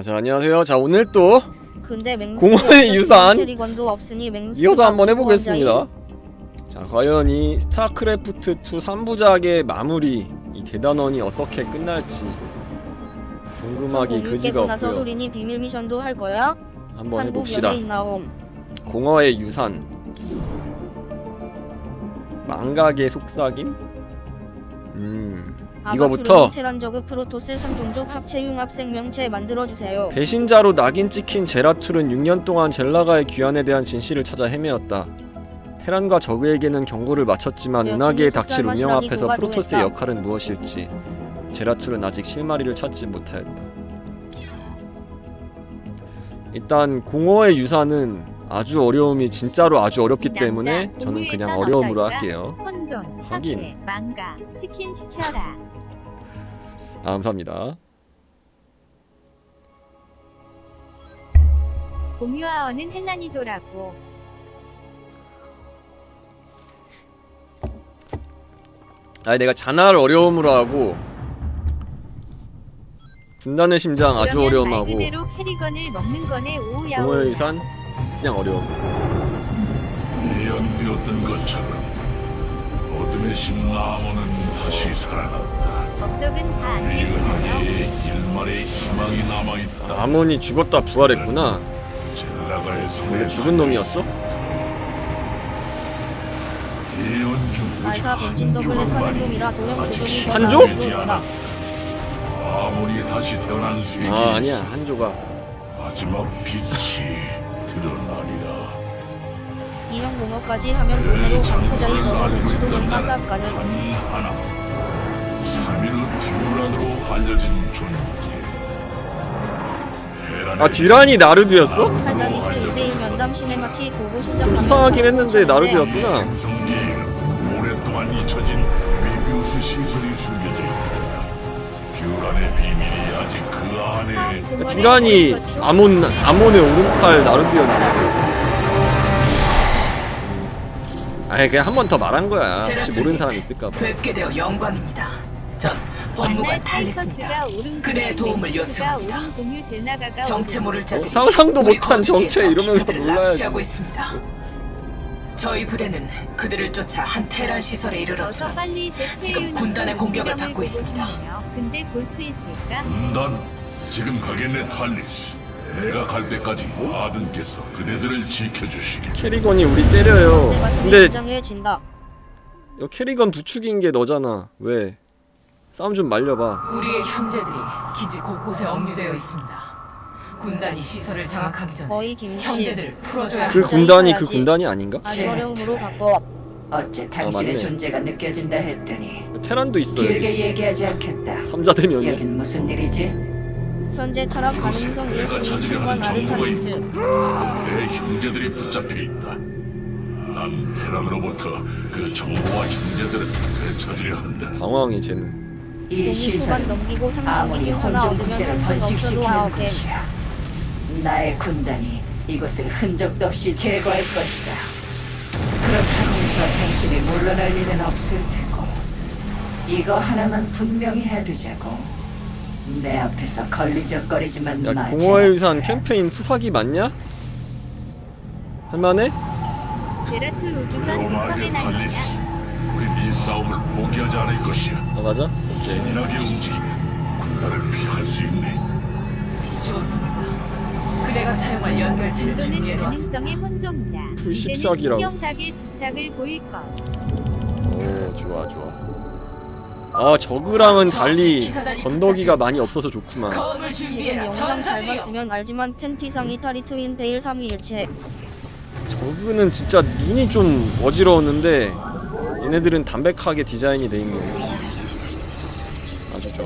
자 안녕하세요. 자 오늘 또 근데 공허의 유산 이어서 한번 해보겠습니다. 자 과연 이 스타크래프트2 3부작의 마무리 이 대단원이 어떻게 끝날지 궁금하기 그지가 없고요. 소린이 비밀 미션도 할 거야? 한번 해봅시다. 공허의 유산, 망각의 속삭임. 이거부터 테란 저그 프로토스 3종족 합체 융합 생명체 만들어주세요. 배신자로 낙인 찍힌 제라툴은 6년 동안 젤라가의 귀환에 대한 진실을 찾아 헤매었다. 테란과 저그에게는 경고를 마쳤지만 은하계에 닥칠 운명 앞에서 프로토스의 역할은 무엇일지 제라툴은 아직 실마리를 찾지 못하였다. 일단 공허의 유산은 아주 어려움이 진짜로 아주 어렵기 때문에 저는 그냥 어려움으로 할게요. 확인. 감사합니다. 공유아어는 헬라니도라고. 아니 내가 자날 어려움으로 하고 군단의 심장 아주 어려움하고 공허의 유산 그냥 어려워. 예언되었던 것처럼 어둠의 신 아몬은 다시 살아났다. 법적은 다 안 계시네요. 아몬이 죽었다 부활했구나. 왜 죽은 놈이었어? 예언 중 한조? 아몬이 다시 태어난 세계. 아 아니야 한조가. 마지막 빛이. 이런 공허까지 하면 보내로 강포자의 공허를 치고 있는 사업가는 하나 3일로 듀란으로 알려진 존재. 아 듀란이 나르드였어? 탈다림스 1대1 면담 시네마틱 보고 시작. 좀 수상하긴 했는데 나르드였구나. 오랫동안 잊혀진 메비우스 시술이 숨겨져 있다. 듀란의 비밀이 아직 그 안에. 듀란이 아몬의 오른팔 나르드였네. 아예 그냥 한 번 더 말한 거야. 혹시 모르는 사람 있을까봐. 뵙게 되어 영광입니다. 전 법무관 탈리스입니다. 그대의 도움을 요청합니다. 정체 모를 자들 상상도 못한 정체 이러면서 놀라야지. 저희 부대는 그들을 쫓아 한 테란 시설에 이르렀지만 지금 군단의 공격을 받고 있습니다. 근데 볼 수 있을까? 군단? 지금 가겠네 탈리스. 내가 갈 때까지 아든께서 그대들을 지켜주시길. 캐리건이 우리 때려요. 근데 여 캐리건 부축인 게 너잖아. 왜? 싸움 좀 말려봐. 우리의 형제들이 기지 곳곳에 억류되어 있습니다. 군단이 시설을 장악하기 전에 형제들을 풀어줘야. 그 군단이 그 군단이 아닌가? 어려움으로 바꿔. 어째 당신의 존재가 느껴진다 했더니 테란도 있어요. 길게 얘기하지 않겠다. 삼자대면 여긴 무슨 일이지? 현재 탈압 가능성 예술과 아르타니스. 내 형제들이 붙잡혀 있다. 난 테란으로부터 그 정보와 형제들을 되찾으려 한다. 방황이 쟤는. 이 시설 넘기고 아무리 혼종국대를 번식시키는 것이야. 나의 군단이 이것을 흔적도 없이 제거할 것이다. 그렇다고 해서 당신이 물러날 일은 없을 테고 이거 하나만 분명히 해두자고. 내 앞에서 걸리적거리지만 야, 공허의 유산 캠페인 푸사기 맞냐? 할만해? 제라툴 우주선 흑검의 날이야. 우린 이 싸움을 포기하지 않을 것이야. 아 맞아? 오케이. 진하게 움직이면 군단을 피할 수 있네. 좋습니다. 내가 사용할 연결체를 준비해놨습니다. F14기라고 신경사계 집착을 보일것. 오 좋아 좋아. 아 저그랑은 달리 건더기가 많이 없어서 좋구만. 지금 영상 잘 봤으면 알지만 팬티상이 탈이 트윈 베일 3위일체. 저그는 진짜 눈이 좀 어지러웠는데 얘네들은 담백하게 디자인이 돼있네.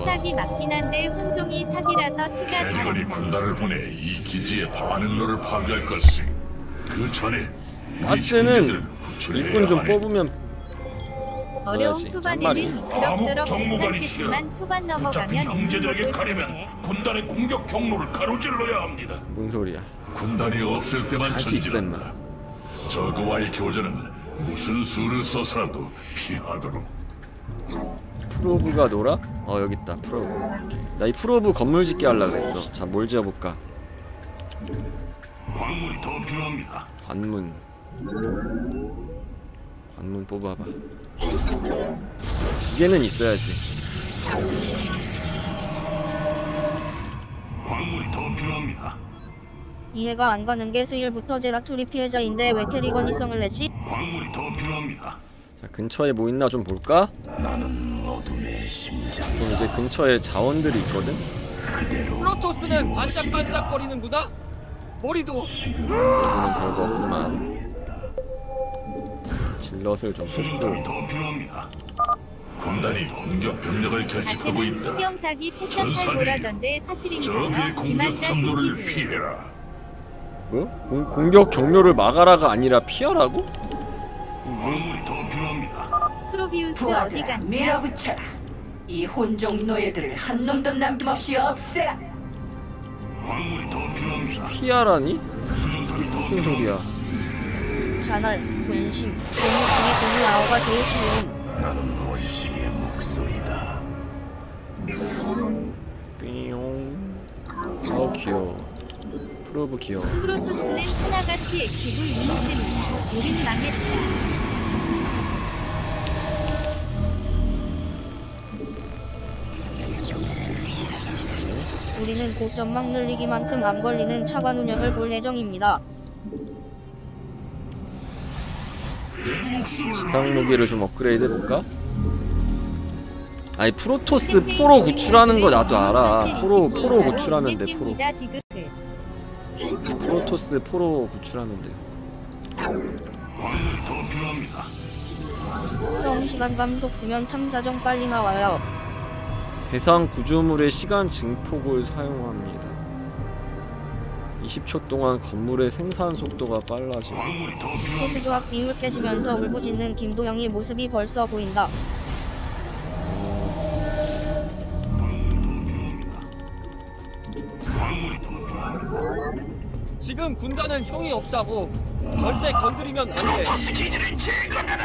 사기 맞긴 한데 혼종이 사기라서 티가. 캐리건이 군단을 보내 이 기지의 반응로를 파괴할 것이. 그 전에 아스는 일꾼 좀 뽑으면. 어려움 초반에는 그럭저럭 괜찮겠지만 초반 넘어가면 형제들에게 가려면 군단의 공격 경로를 가로질러야 합니다. 뭔 소리야? 군단이 없을 때만 전진한다. 저그와의 교전은 무슨 수를 써서라도 피하도록. 프로브가 놀아? 어 여깄다 프로브. 나 이 프로브 건물 짓게 하려고 했어. 자 뭘 지어볼까? 관문이 더 필요합니다. 관문. 관문 뽑아봐. 기계는 있어야지. 광물이 더 필요합니다. 이해가 안 가는 게 스일부터 제라툴이 피해자인데 왜 캐리건이 성을 냈지? 광물이 더 필요합니다. 자 근처에 뭐 있나 좀 볼까? 나는 어둠의 심장. 그럼 이제 근처에 자원들이 있거든. 프로토스는 반짝반짝거리는구나. 머리도. 이거는 별거 없구만. 질럿을 좀 뽑고. 더 필요합니다. 군단이 공격 병력을 결집하고 있다. 신병사기 패션 탈보라던데 사실인가요? 공격경로를 피해라. 뭐? 공격 경로를 막아라가 아니라 피하라고? 광물이 더 필요합니다. 프로비우스 어디 갔냐? 밀어붙여라. 이 혼종 노예들을 한 놈도 남김없이 없애라. 광물이 더 필요합니다. 피하라니? 무슨 소리야? 자날, 분심, 공유 아오가 제일 쉬운. 나는 원식의 목소리다. 띵. 어 귀여워. 프로브 귀여워. 프로토스는 하나같이 액티브 유닛입니다. 우린 망했다. 우리는 고점막 늘리기만큼 안 걸리는 차관 운영을 볼 예정입니다. 기상무기를 좀 업그레이드 해볼까? 아니 프로토스 프로 구출하는 거 나도 알아. 프로 구출하면 돼. 프로토스 프로 구출하면 돼. 형 시간 감속 쓰면 탐사정 빨리 나와요. 대상 구조물의 시간 증폭을 사용합니다. 20초 동안 건물의 생산 속도가 빨라지고 호수 조합 비율 깨지면서 울부짖는 김도영이 모습이 벌써 보인다. 지금 군단은 형이 없다고. 절대 건드리면 안 돼. 프로토스 기지를 재건하라.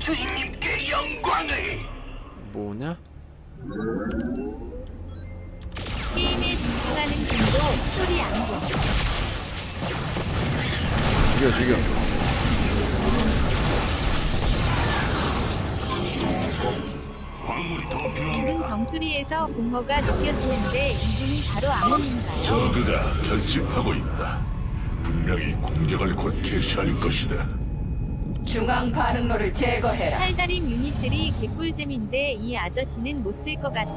주인님께 영광을. 뭐냐? 게임에 집중하는 분도 소리 안 나. 죽여. 이분 정수리에서 공허가 느껴지는데 이분이 바로 아몬인가요? 저그가 결집하고 있다. 분명히 공격을 곧 개시할 것이다. 중앙 반응로를 제거해라. 탈다림 유닛들이 개꿀잼인데 이 아저씨는 못 쓸 것 같다.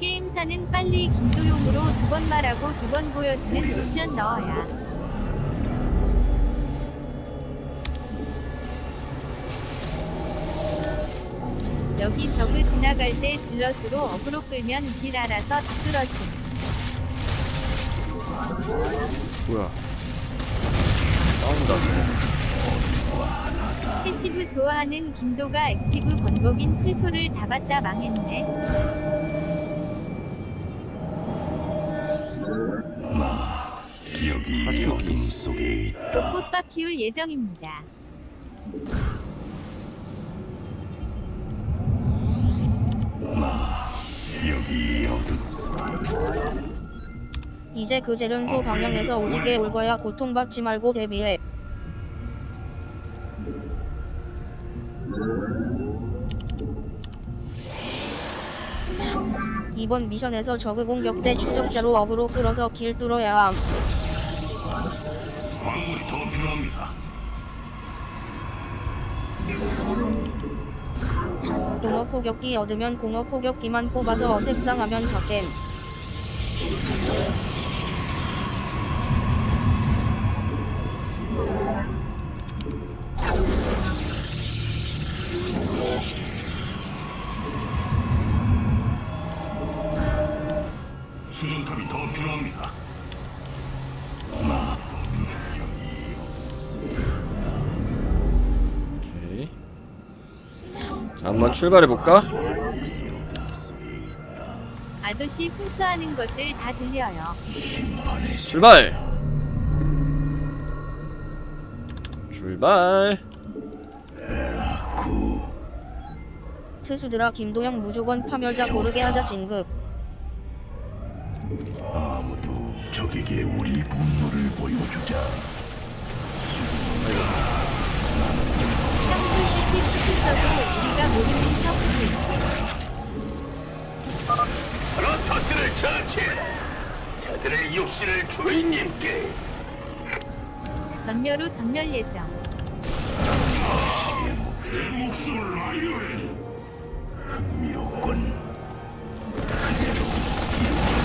게임사는 빨리 김도용으로 두 번 말하고 두 번 보여주는 옵션 넣어야. 여기 저그 지나갈 때 질럿으로 어그로 끌면 길 알아서 다 뚫어짐. 뭐야? 싸운다. 패시브 좋아하는 김도가 액티브 번복인 풀토를 잡았다 망했네. 여기 어둠 속에 있다. 꽃밭 키울 예정입니다. 여기 어둠 속에. 이제 그 재련소 방향에서 오지게 올 거야. 고통받지 말고 대비해. 이번 미션에서 저그 공격 때 추적자로 어그로 끌어서 길 뚫어야 함. 광물이 더 필요합니다. 공허 포격기 얻으면 공허 포격기만 뽑아서 어택당하면 갓겜. 수정탑이 더 필요합니다. 오케이. 자, 한번 출발해볼까? 아저씨 훈수하는 것들 다 들려요. 출발! 출발. 에라쿠. 트수드라 김도영 무조건 파멸자 고르게 하자 진급. 아무도 적에게 우리 분노를 보여주자. 쌍둥이 피치피서도 우리가 모든 게 펴고 있어. 프로토스를 처치. 그들의 육신을 주인님께 전멸 후 전멸 예정. 내 목숨을 아유해. 흥미롭군. 그대로 이루어진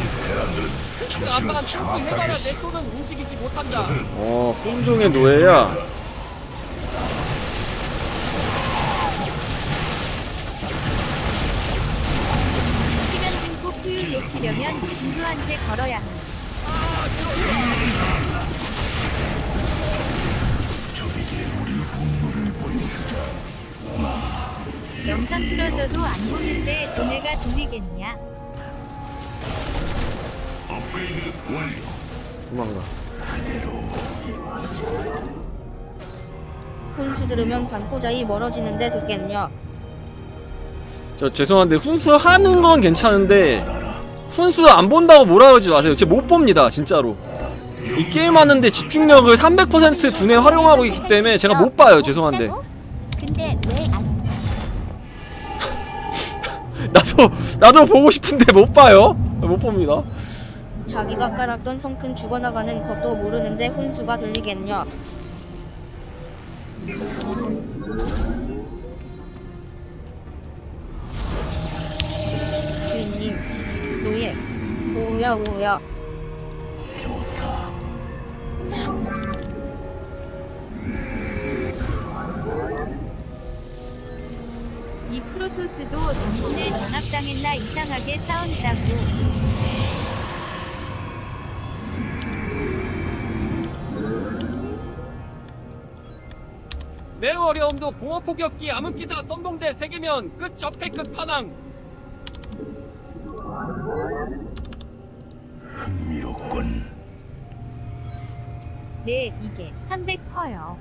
이 대안을 아빠가 충분해봐라. 내 또는 움직이지 못한다. 혼종의 노예야. 높이려면 진주한테 걸어야 한다. 저에게 우리 분노를 보여주자. 영상 틀어줘도 안 보는데 돈에가 돈이겠냐? 업그레이드 완료. 도망가. 훈수 들으면 관포자이 멀어지는데 듣겠냐? 저 죄송한데 훈수 하는 건 괜찮은데. 훈수 안 본다고 뭐라 그러지 마세요. 제 못 봅니다, 진짜로. 이 게임 하는데 집중력을 300% 두뇌 활용하고 있기 때문에 제가 못 봐요, 죄송한데. 나도 보고 싶은데 못 봐요. 못 봅니다. 자기가 깔았던 성큰 죽어나가는 것도 모르는데 훈수가 들리겠냐? 노예, 오야. 좋다. 이 프로토스도 당신의 전압당했나 이상하게 싸운다고. 내 어려움도 봉화폭격기, 암흑기사, 선봉대 세 개면 끝 적폐 끝 파낭. 흥미롭군. 네, 이게 300%요.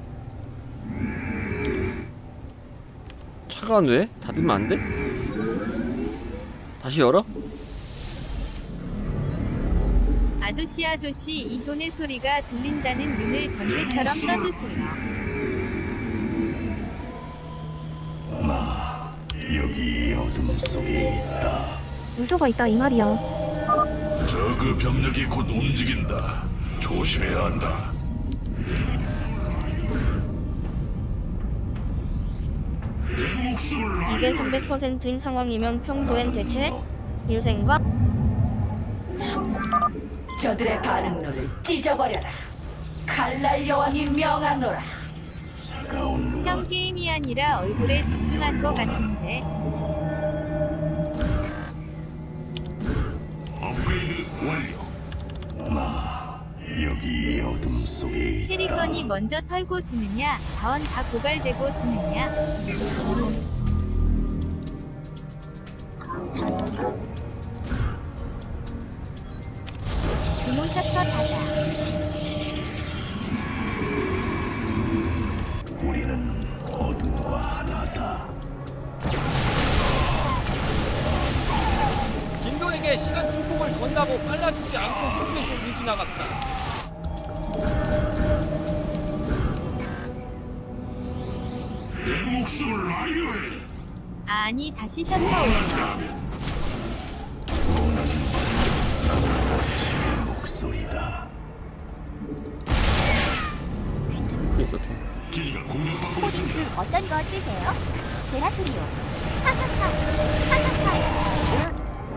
차가 왜? 닫으면 안 돼? 다시 열어? 아저씨, 이 돈의 소리가 들린다는 눈을 번개처럼 떠주세요. 여기 어둠 속에 있다. 우소가 있다 이 말이야. 저그 병력이 곧 움직인다. 조심해야 한다. 이게 300%인 상황이면 평소엔 대체 일생각? 저들의 반응로를 찢어버려라. 칼날 여왕이 명하노라. 형 게임이 아니라 얼굴에 집중한 것 같은데. 완료. 여기 어둠 속에 캐리건이 먼저 털고 지느냐, 자원 다 고갈되고 지느냐. 규모 셔터 닫아. 우리는 어둠과 하나다. 인도에게 시간 증폭을 건다고 빨라지지 않고 계속 지나갔다. 내 목숨을 아유해. 아니 다시 셔터 올려. 목소리다. 기지가 공격받고 있습니다. 어떤 거 쓰세요? 제라툴이요. 하하하.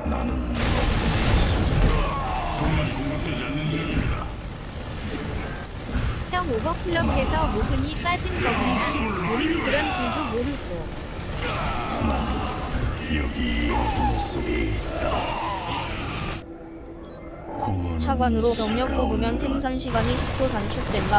나는 돈만 공급되지 않는 이유입니다. 형 오버클럭해서 모근이 빠진 거구나. 우린 그런 줄도 모르고. 여기 어둠 속에 있다. 차관으로 병력 뽑으면 생산 시간이 10초 단축된다.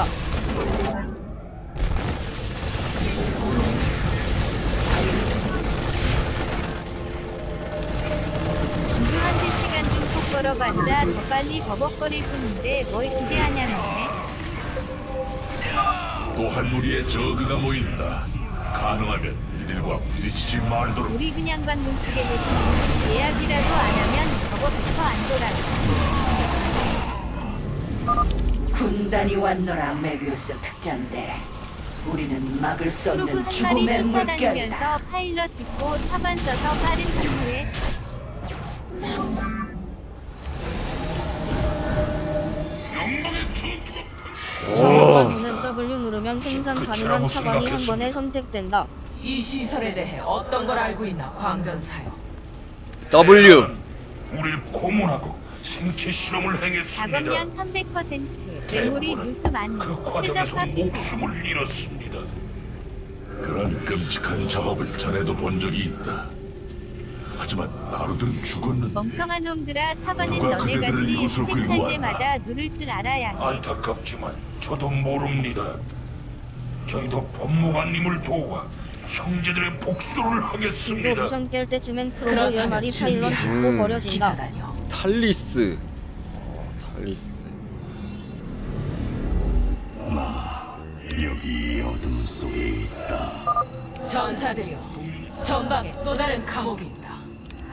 걸어봤자 더 빨리 버벅거릴 뿐인데 뭘 기대하냐는 게. 또 한 무리의 저그가 모인다. 가능하면 이들과 부딪히지 말도록. 우리 그냥 관문 쓰게 되지. 예약이라도 안 하면 저거부터 안 돌아가. 군단이 왔노라, 메비우스 특전대. 우리는 막을 수 없는 죽음의 물결이다. 파일럿 짓고 사반 써서 빠른 전투에. 저는 W 누르면 생산 가능한 차감이 한 번에 선택된다. 이 시설에 대해 어떤 걸 알고 있나, 광전사요? W. 우리를 고문하고 생체 실험을 행했습니다. 작업량 300%, 메모리 누수 만료. 그 과정에서 목숨을 잃었습니다. 그런 끔찍한 작업을 전에도 본 적이 있다. 하지만 나루들은 죽었는데. 멍청한 놈들아, 사관은 너네같이 스택할 때마다 누를 줄 알아야 해. 안타깝지만 저도 모릅니다. 저희도 법무관님을 도와 형제들의 복수를 하겠습니다. 그리고 우선 깰 때쯤엔 프로가 열마리 파일럿 짓고 버려진다. 탈리스. 탈리스. 나 여기 어둠 속에 있다. 전사들이여, 전방에 또 다른 감옥이 있다.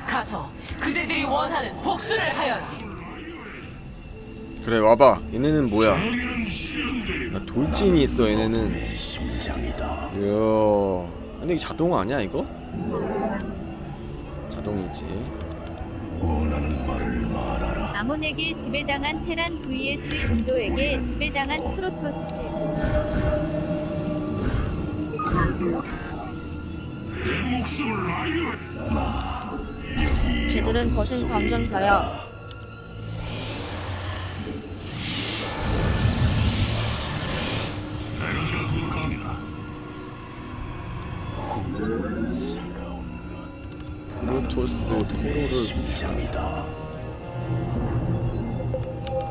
가서 그대들이 원하는 복수를 하여라. 그래, 와봐. 얘네는 뭐야? 야, 돌진이 있어. 얘네는. 이야. 근데 이게 자동 아니야 이거? 자동이지. 원하는 말을 말하라. 아몬에게 지배당한 테란 vs 인도에게 지배당한 프로토스. 내 목숨을 아유. 쟤들은 거센 광전사야. 프로토스 통로를.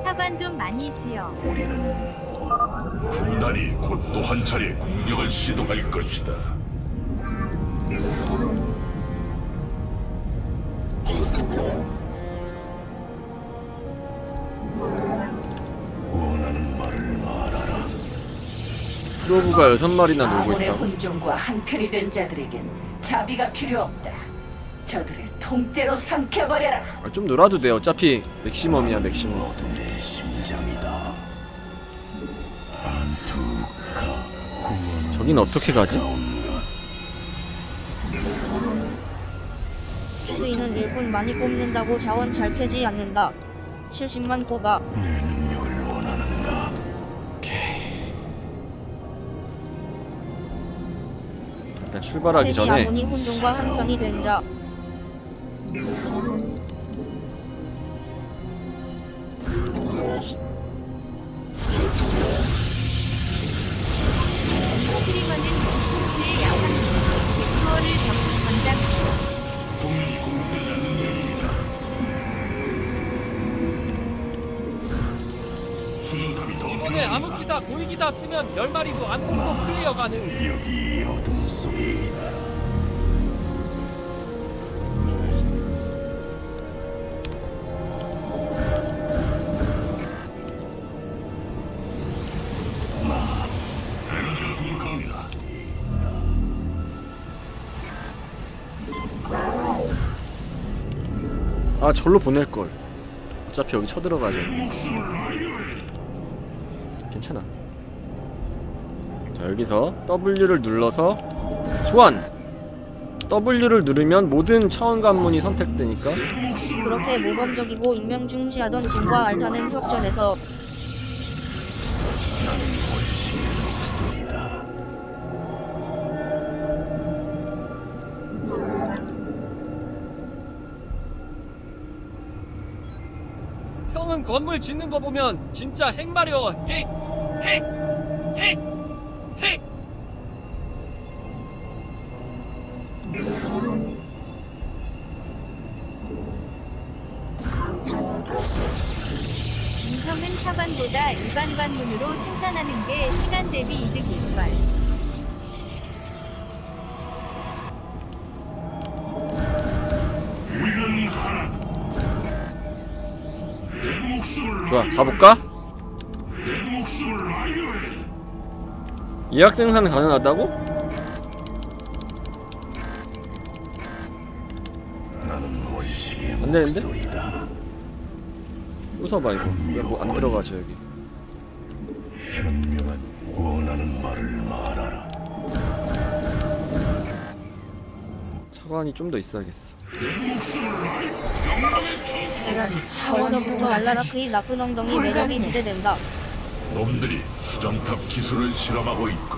사관 좀 많이 지어. 군단이 곧 또 한 차례 공격을 시도할 것이다. 프로브가 6마리나 놀고 있다. 아몬의 혼종과 한편이 된 자들에겐 자비가 필요 없다. 저들을 통째로 삼켜버려라. 아, 좀 놀아도 돼. 어차피 맥시멈이야, 맥시멈. 어둠의 심장이다. 저긴 어떻게 가지? 수인은 일꾼 많이 뽑는다고 자원 잘 캐지 않는다. 70만 뽑아. 출발하기 전에 아몬이 혼종과 한편이 된 자. 캐리건은 공포의 야망, 백두어를 적극 전장. 동이 공격하는 중입니다. 이번에 암흑기다 고위기다 쓰면 10마리도 안 뽑고 클리어 가능. 여기 어둠 속에 있다. 아, 절로 보낼걸. 어차피 여기 쳐들어가야 돼. 괜찮아. 자, 여기서 W를 눌러서 소환! W를 누르면 모든 차원 관문이 선택되니까. 그렇게 모범적이고 익명 중시하던 진과 알타는 혁전에서 형은 건물 짓는 거 보면 진짜 핵마려. 핵. 인성은 차관보다 일반 관문으로 생산하는 게 시간 대비 이득 일발. 좋아, 가볼까? 예약 생산 가능하다고? 안되는데? 웃어봐 이거. 뭐 안들어가죠 여기. 현명한 원하는 말을 말하라. 차관이 좀 더 있어야겠어. 벌써부터 알라라크의 나쁜 엉덩이 매력이 기대된다. 놈들이 수정탑 기술을 실험하고 있고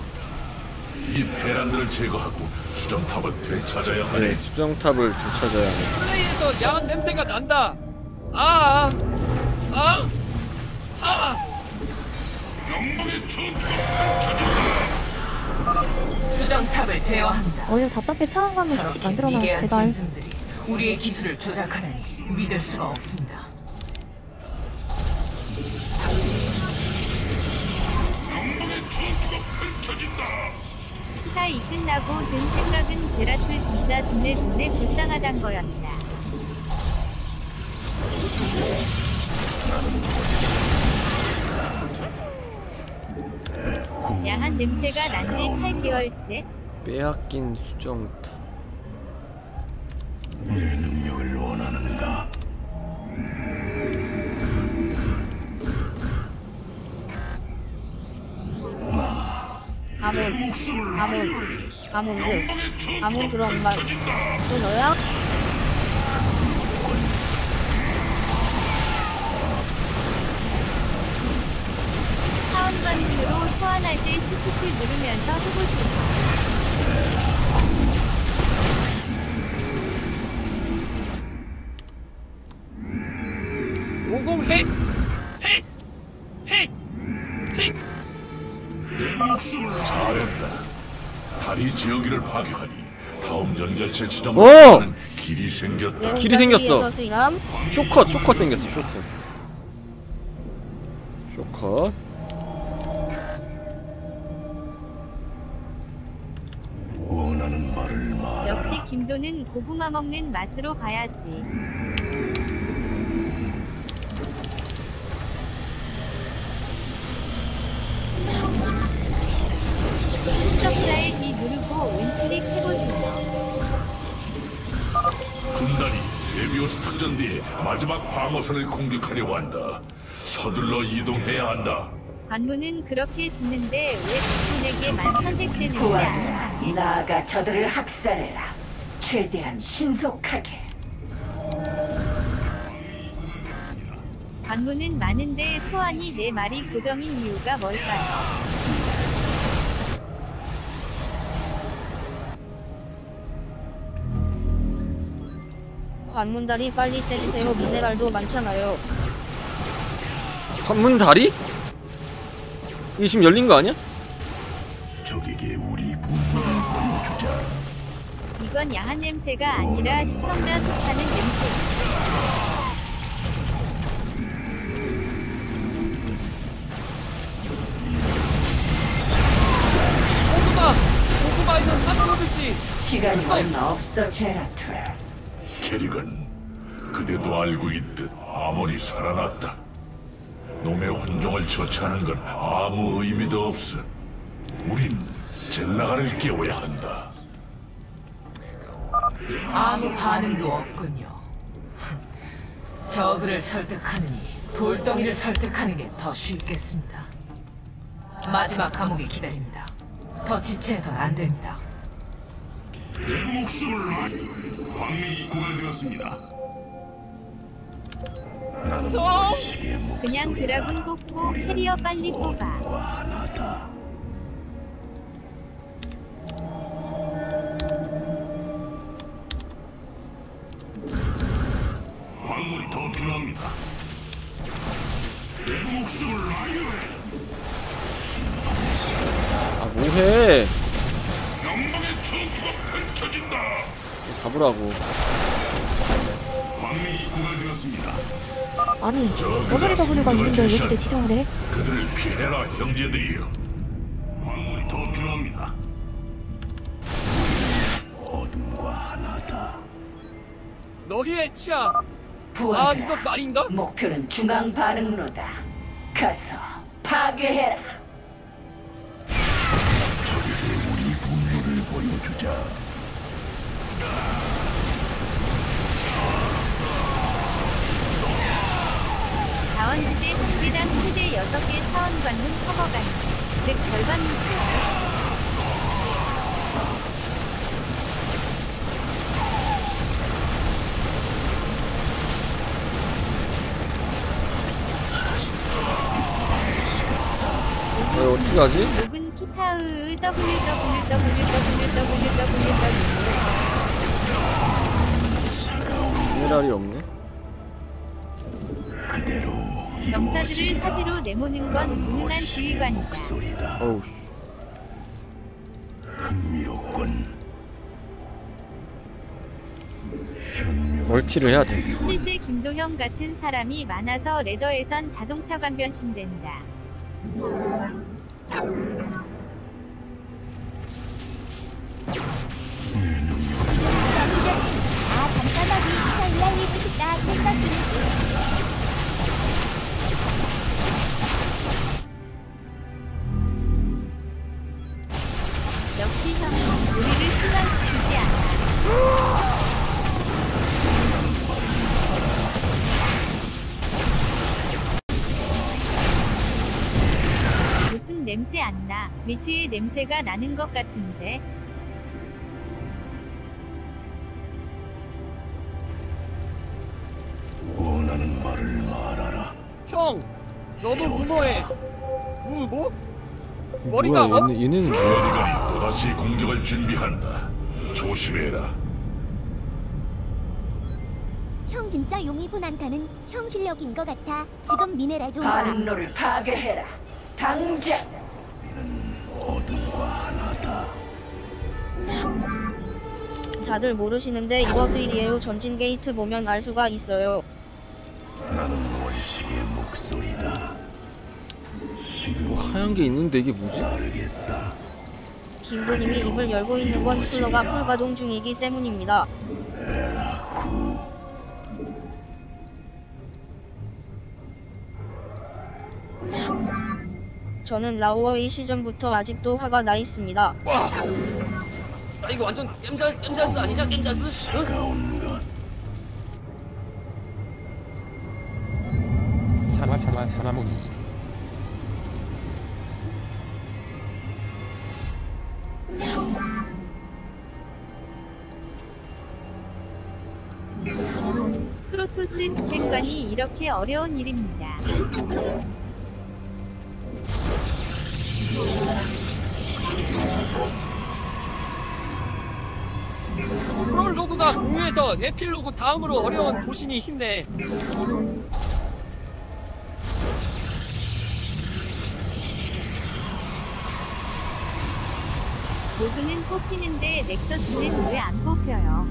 이 배란들을 제거하고 수정탑을 되찾아야 하네. 그래, 수정탑을 되찾아야 하네. 플레이에서 야한 냄새가 난다. 영웅의 전투가 펼쳐진다. 수정탑을 제어한다. 어휴, 답답해. 차원감을 쉽지 만들어놔. 제발. 짐승들이 우리의 기술을 조작하다니 믿을 수가 없습니다. 영웅의 전투가 펼쳐진다. 이 끝나고 든 생각은 제라툴 진짜 존내 불쌍하단 거였다. 야한 냄새가 난지 8개월째. 빼앗긴 수정탑. 내 능력을 원하는가? 아몬 그런 말 또 너야? 사원관으로 소환할 때 시프트 누르면서 후보 조사. 잘했다. 다리 지역을 파괴하니 다음 연결체 지점으로 길이 생겼다. 길이 생겼어. 쇼컷 생겼어. 쇼컷. 원하는 말을 말. 역시 김도는 고구마 먹는 맛으로 가야지. 수정자의 B 누르고 왼클릭 해보세요. 군단이 메비우스 특전 뒤에 마지막 방어선을 공격하려고 한다. 서둘러 이동해야 한다. 관문은 그렇게 짓는데 왜 군에게만 선택되는지 아니다. 나아가 저들을 학살해라. 최대한 신속하게. 관문은 많은데 소환이 내 말이 고정인 이유가 뭘까요? 관문다리 빨리 떼주세요. 미네랄도 많잖아요. 관문다리? 이게 지금 열린 거 아니야? 적에게 우리 분노를 보여주자. 이건 야한 냄새가 아니라 신성자 속하는 냄새. 고구마에는 한번씩 시간이 얼마 없어 제라툴. 캐리건, 그대도 알고 있듯 아몬이 살아났다. 놈의 혼종을 처치하는 건 아무 의미도 없어. 우린 젤라가를 깨워야 한다. 아무 반응도 없군요. 저그를 설득하느니 돌덩이를 설득하는 게 더 쉽겠습니다. 마지막 감옥이 기다립니다. 더 지체해선 안 됩니다. 내 목숨을 아니. 광맥이 고갈되었습니다. 그냥 드라군 뽑고 캐리어 빨리 뽑아. 광물이 더 필요합니다. 내 목숨을 라이오해. 아 뭐해? 영광의 전투가 펼쳐진다. 잡으라고. 광맥이 고갈되었습니다. 아니, 너머리 W가 있는데 왜 그때 지정을 해? 그들을 피해라, 형제들이여. 광물이 더 필요합니다. 어둠과 하나다. 너희의 치아. 부하들아, 이거 말인가? 목표는 중앙 반응로다. 가서 파괴해라. 구해주자. 자원지대 한 개당 최대 6개 사원관은 커버간, 즉 절반 미터. 어떻게 하지? 목은 키타우 미네랄이 없네. 그대로 병사들을 사지로 내모는 건 무능한 지휘관이다. 어우. 흥미롭군. 멀티를 해야 돼. 실제 김도형 같은 사람이 많아서 레더에선 자동차관 변신된다. 역시 형은 우리를 실망시키지 않아. 무슨 냄새 안 나. 리트의 냄새가 나는 것 같은데. 원하는 말을 말하라. 형, 너도 무모해. 무모? 머리가 뭐? 얘네는 어디가니 또다시 공격을 준비한다. 조심해라. 형 진짜 용의분한타는 형 실력인 것 같아. 지금 미네랄 좀. 다른 너를 파괴해라. 당장. 어둠과 하나다. 다들 모르시는데 이거수일이에요. 전진 게이트 보면 알 수가 있어요. 나는 원식의 목소리다. 뭐 하얀 게 있는데 이게 뭐지? 모르겠다. 김도님이 입을 열고 있는 건 쿨러가 풀가동 중이기 때문입니다. 베라쿠. 저는 라오어의 시전부터 아직도 화가 나 있습니다. 와! 아, 이거 완전 겜자스 아니냐? 겜자스? 차가운 것. 응? 사나무니. 프로토스 집행관이 이렇게 어려운 일입니다. 프롤로그가 공유해서 에필로그 다음으로 어려운 도심이 힘내. 로그는 뽑히는데 넥서스는 왜 안 뽑혀요?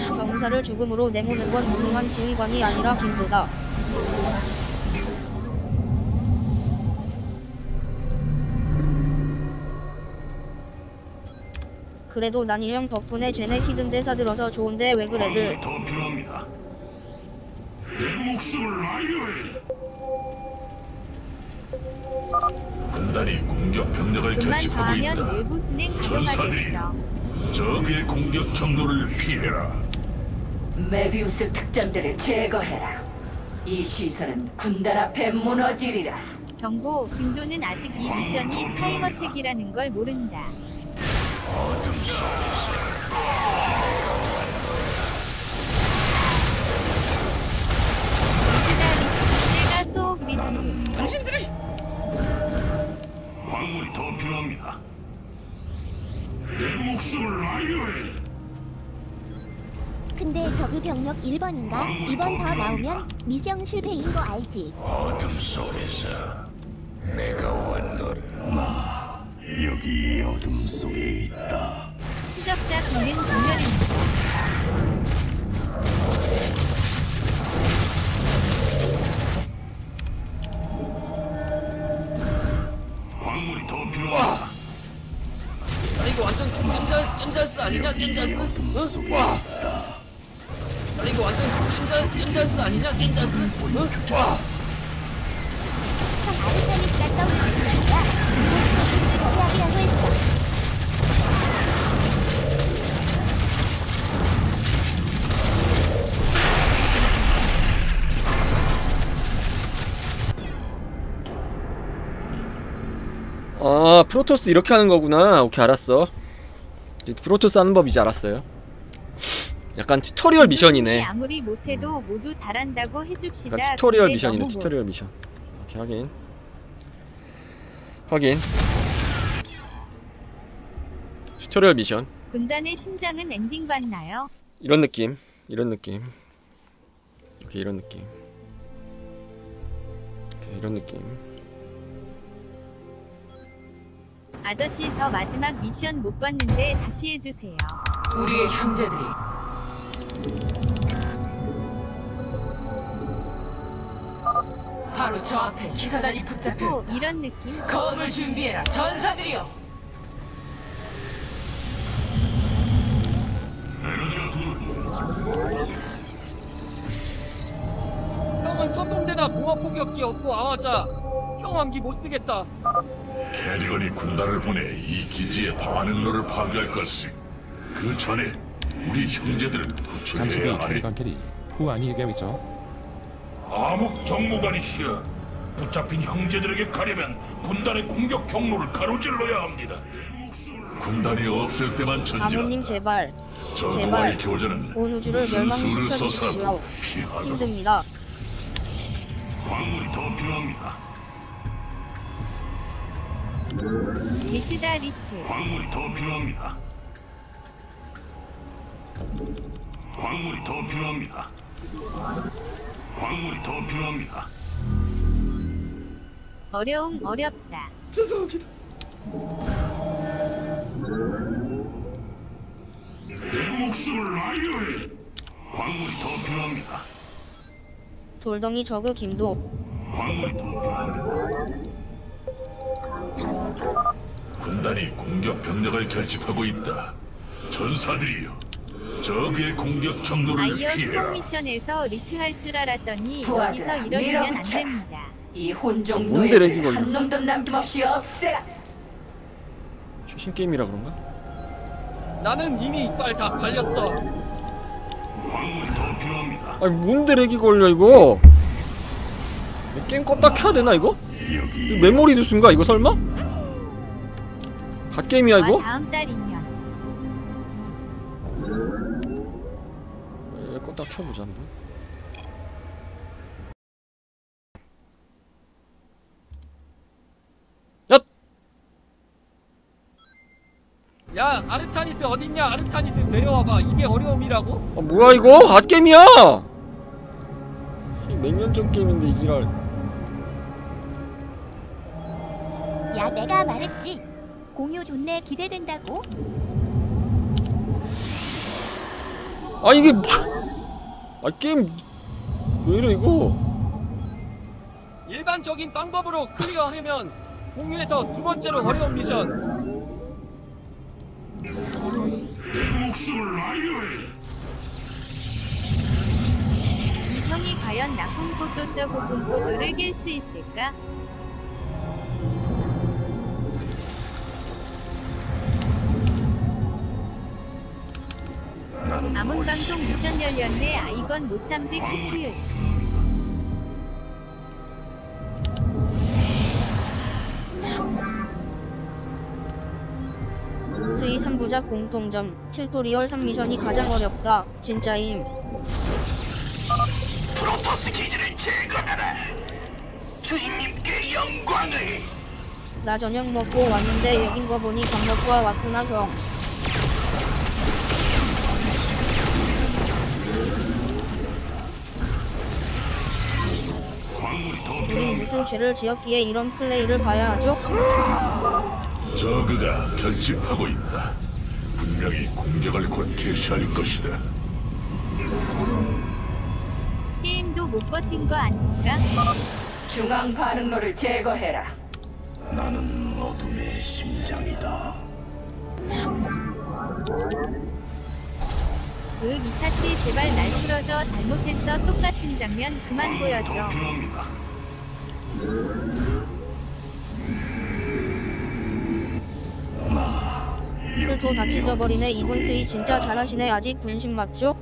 병사를 죽음으로 내모는 건 무능한 지휘관이 아니라 김도다. 그래도 난이 형 덕분에 쟤네 히든 대사 들어서 좋은데 왜 그래들. 더 필요합니다. 내 목숨을 아유해. 군단이 공격 병력을 결집하고 있다. 전사들이 적의 공격 경로를 피해라. 메비우스 특전대를 제거해라. 이 시설은 군단 앞에 무너지리라. 경고, 김도는 아직 이 미션이 타임어택이라는 걸 모른다. 어둠 속에서. 나는 당신들이 광물이 더 필요합니다. 내 목숨을 아유해. 근데 저그 병력 1번인가 2번 더 나오면 미션 실패인 거 알지? 어둠 속에서 내가 왔노라. 나 여기 어둠 속에 있다. 추적자 비는 분열입니다. 광물이 더 필요하다. 아, 이거 완전 겜자스 아니냐? 겜자스? 어? 와! 아, 이거 완전 임자스 아니냐? 임자스? 응? 좋아! 아르타니스가 떠오르는 기간이라 이곳을 처리하려고 했어. 아, 프로토스 이렇게 하는 거구나. 오케이, 알았어. 프로토스 하는 법 이제 알았어요. 약간 튜토리얼 미션이네. 아무리 못해도 모두 잘한다고 해줍시다. 약간 튜토리얼 미션이네. 튜토리얼 미션. 오케이, 확인. 확인. 튜토리얼 미션. 군단의 심장은 엔딩 봤나요? 이런 느낌. 이런 느낌. 오케이, 이런 느낌. 오케이, 이런 느낌. 아저씨, 저 마지막 미션 못 봤는데 다시 해주세요. 우리의 형제들이 바로 저 앞에 기사단이 붙잡혀. 이런 느낌? 검을 준비해라, 전사들이여. 형은 선동대나 모아폭격기 없고 아와자 형왕기 못 쓰겠다. 캐리건이 군단을 보내 이 기지의 많은 너를 파괴할 것을. 그 전에 우리 형제들을 구출해야 하리. 캐리 후안이에게 있죠. 암흑 정무관이시여, 붙잡힌 형제들에게 가려면 군단의 공격 경로를 가로질러야 합니다. 군단이 없을 때만 전진한다. 아몬님 제발, 저그와의 교전은 온 우주를 멸망시켜 주십시오. 힘듭니다. 광물이 더 필요합니다. 리트다 리트. 광물이 더 필요합니다. 광물이 더 필요합니다. 광물이 더 필요합니다. 어려움 어렵다. 죄송합니다. 내 목숨을 라이오해. 광물이 더 필요합니다. 돌덩이 저그 김도. 광물이 더 필요합니다. 군단이 공격 병력을 결집하고 있다. 전사들이여, 저그의 공격 경로를 피해라. 아이어 수송 미션에서 리트할 줄 알았더니 여기서 이러시면 안 됩니다. 이 혼종노예를 한 놈도 남김없이 없애라. 최신 게임이라 그런가? 나는 이미 이빨 다 발렸어. 광물이 더 필요합니다. 아니 뭔데 렉이 걸려 이거? 게임 껐다 켜야 되나 이거? 이거 메모리 누수인가 이거 설마? 갓게임이야 이거? 다음 달이면 껐다 켜보자 한번. 얏! 야 아르타니스 어딨냐? 아르타니스 데려와봐. 이게 어려움이라고? 아 뭐야 이거? 갓게임이야! 몇 년 전 게임인데 이 지랄. 야 내가 말했지, 공유 좋네, 기대된다고. 아 이게 아 게임 왜 이래 이거. 일반적인 방법으로 클리어하면 공유에서 두 번째로 어려운 미션. 내 목숨을 라이오해. 이 형이 과연 나쁜 꽃도 저고 금꽃도를 깰 수 있을까? 아몬 방송 미션 열렸네. 아 이건 못 참지. 크크. 스위 3부작 공통점. 튜토리얼 3미션이 가장 어렵다. 진짜임. 프로토스 기지를 제거하라. 주인님께 영광을. 나 저녁 먹고 왔는데 여긴 거 보니 밥 먹고 왔구나 형. 우리 무슨 죄를 지었기에 이런 플레이를 봐야 하죠? 저그가 결집하고 있다. 분명히 공격을 곧 개시할 것이다. 게임도 못 버틴 거 아닌가? 중앙 반응로를 제거해라. 나는 어둠의 심장이다. 이타치 제발 날 풀어줘. 잘못했어. 똑같은 장면 그만 보여줘. 술도 다 찢어버리네. 이분 스위 진짜 잘하시네. 아직 분신 맞죠?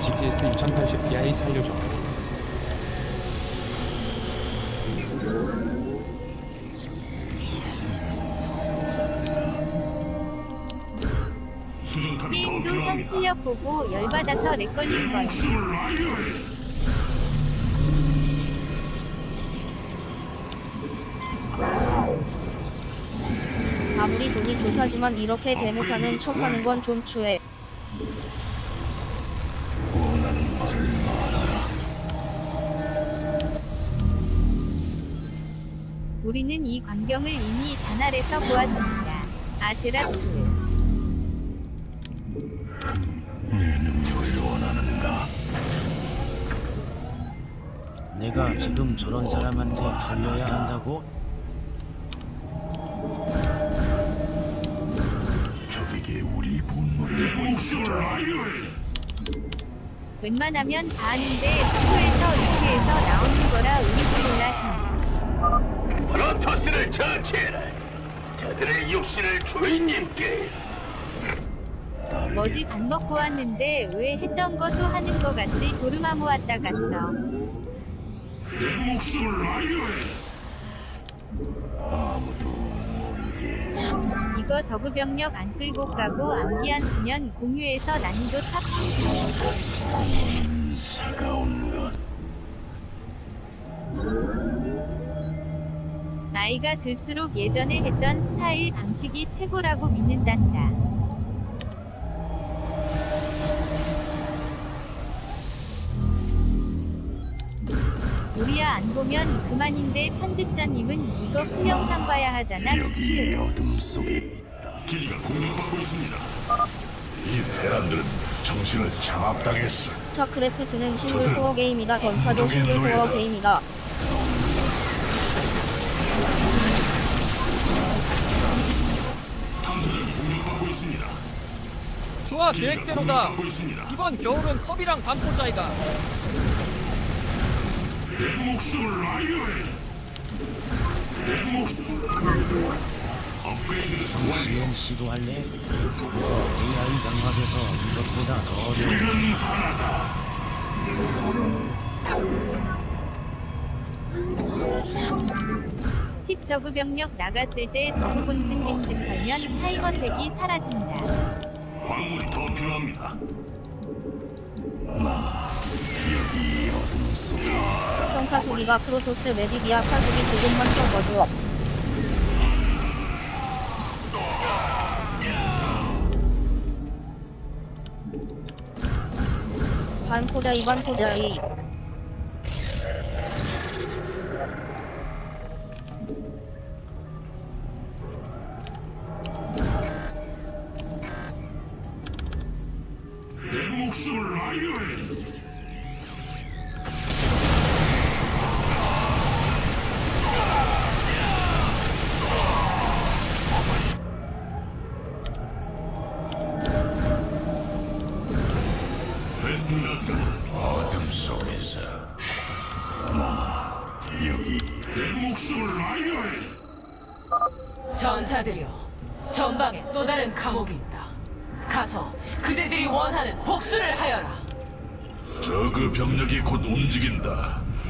GPS 2080 Ti 살려줘. 게임도 형 실력 보고 열받아서 렉 걸린 거야. 아무리 돈이 좋다지만 이렇게 배못하는 척하는 건 좀 추해. 우리는 이 광경을 이미 단알에서 보았습니다. 아제라툴. 네 능력을 원하는가? 내가 지금 저런 사람한테 달려야 한다고? 적에게 우리 분노를 보여주라. 웬만하면 다 아는데 스포에서 이렇게에서 나오는 거라 우리도 몰라. 프로토스를 처치해라. 저들의 육신을 주인님께. 뭐지 밥 먹고 왔는데 왜 했던 거 또 하는 거 같지? 도르마 모았다 갔어. 내 목숨을 아유해. 아무도 모르게. 이거 저그 병력 안 끌고 가고 암기 안 쓰면 공유해서 난이도 탑. 차가운 것. 나이가 들수록 예전에 했던 스타일 방식이 최고라고 믿는단다. 우리야 안 보면 그만인데 편집자님은 이거 풀영상 봐야 하잖아. 여기 어둠 속에 있다. 기지가 공격받고 있습니다. 이 대란들은 정신을 장악당했어. 스타크래프트는 싱글코어 게임이다. 건파도 싱글코어 게임이다. 좋아, 계획대로다. 이번 겨울은 컵이랑 반포자이다. 내 목숨을 아유해. 내 목숨을 아유해. 수영 시도할래? AI 장막에서 이것보다 더 어려운 하나다. 팁 저그 병력 나갔을 때 저그 본진 빈집하면 타이머색이 사라집니다. 광물이 더 필요합니다. 여기 어둠 속에 평파수기가 프로토스 메딕이야. 파수기 조금만 섞어줘. 반포자이 반포자이.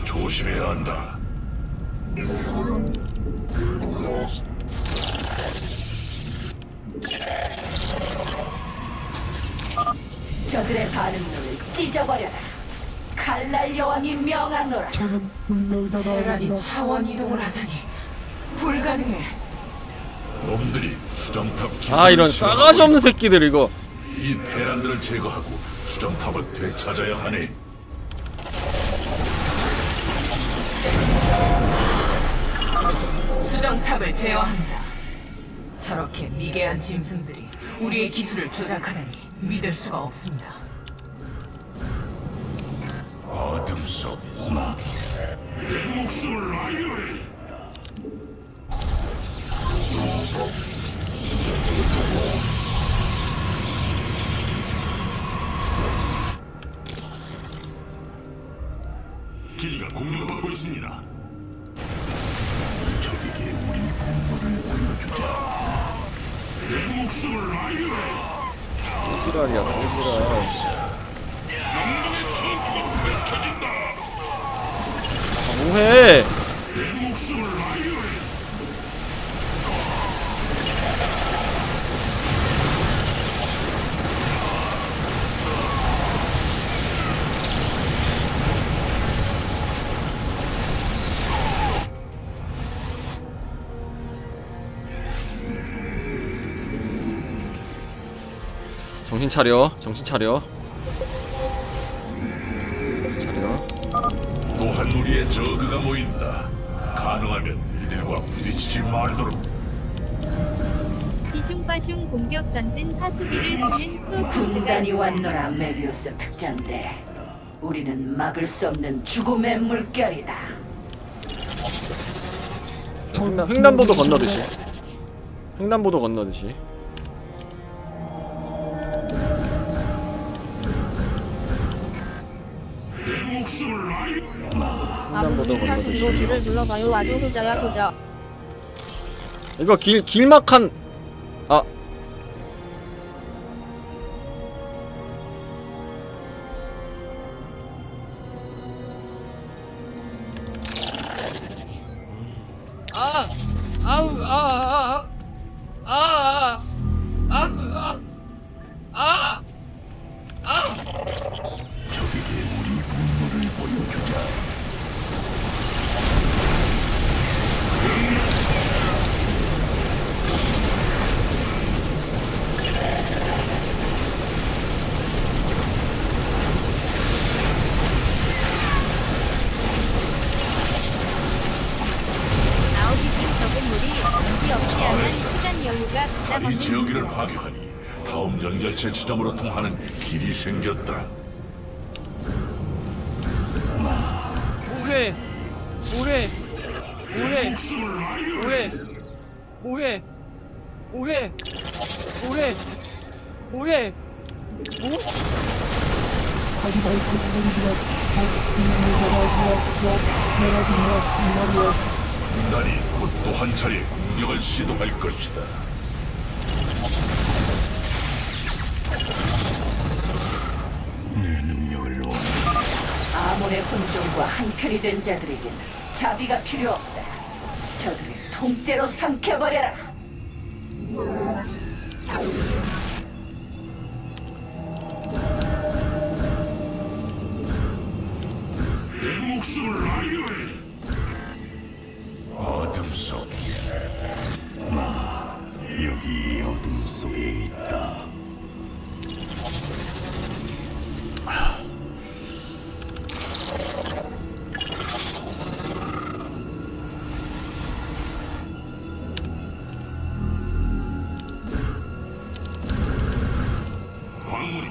조심해야 한다. 저들의 반응을 찢어버려라. 칼날 여왕이 명하노라. 대란이 차원 이동을 하다니 불가능해. 놈들이 수정탑 아 이런 싸가지 없는 새끼들 이거. 이 대란들을 제거하고 수정탑을 되찾아야 하네. 수정탑을 제어한다. 저렇게 미개한 짐승들이 우리의 기술을 조작하다니 믿을 수가 없습니다. 어둠 속 나 내 목숨을 아유해. 오지랄이야, 오지랄. 아, 뭐해? 정신 차려, 정신 차려. 노한 우리의 저그가 모인다. 가능하면 이들과 부딪히지 말도록. 비숑바숑 공격 전진 파수기를 쓰는 프로토스가 왔노라. 메비우스 특전대. 우리는 막을 수 없는 죽음의 물결이다. 횡단보도 건너듯이. 횡단보도 건너듯이. 아몬이랑 뒤로 뒤를 눌러봐요. 아주 효자야 효자. 이거 길막한. 아, 이 지역을 파괴하니 다음 연결체 지점으로 통하는 길이 생겼다. 뭐해? 뭐해? 뭐해? 뭐해? 뭐해? 뭐해? 뭐해? 뭐해? 뭐? 하지 말고 그러지마. 내가 정말 이말이야. 군단이 곧 또 한 차례 공격을 시도할 것이다. 내 능력을 원해. 아몬의 혼종과 한편이 된 자들에겐 자비가 필요 없다. 저들을 통째로 삼켜버려라. 내 목숨을 아뢰리. 어둠 속 나 여기 어둠 속에 있다.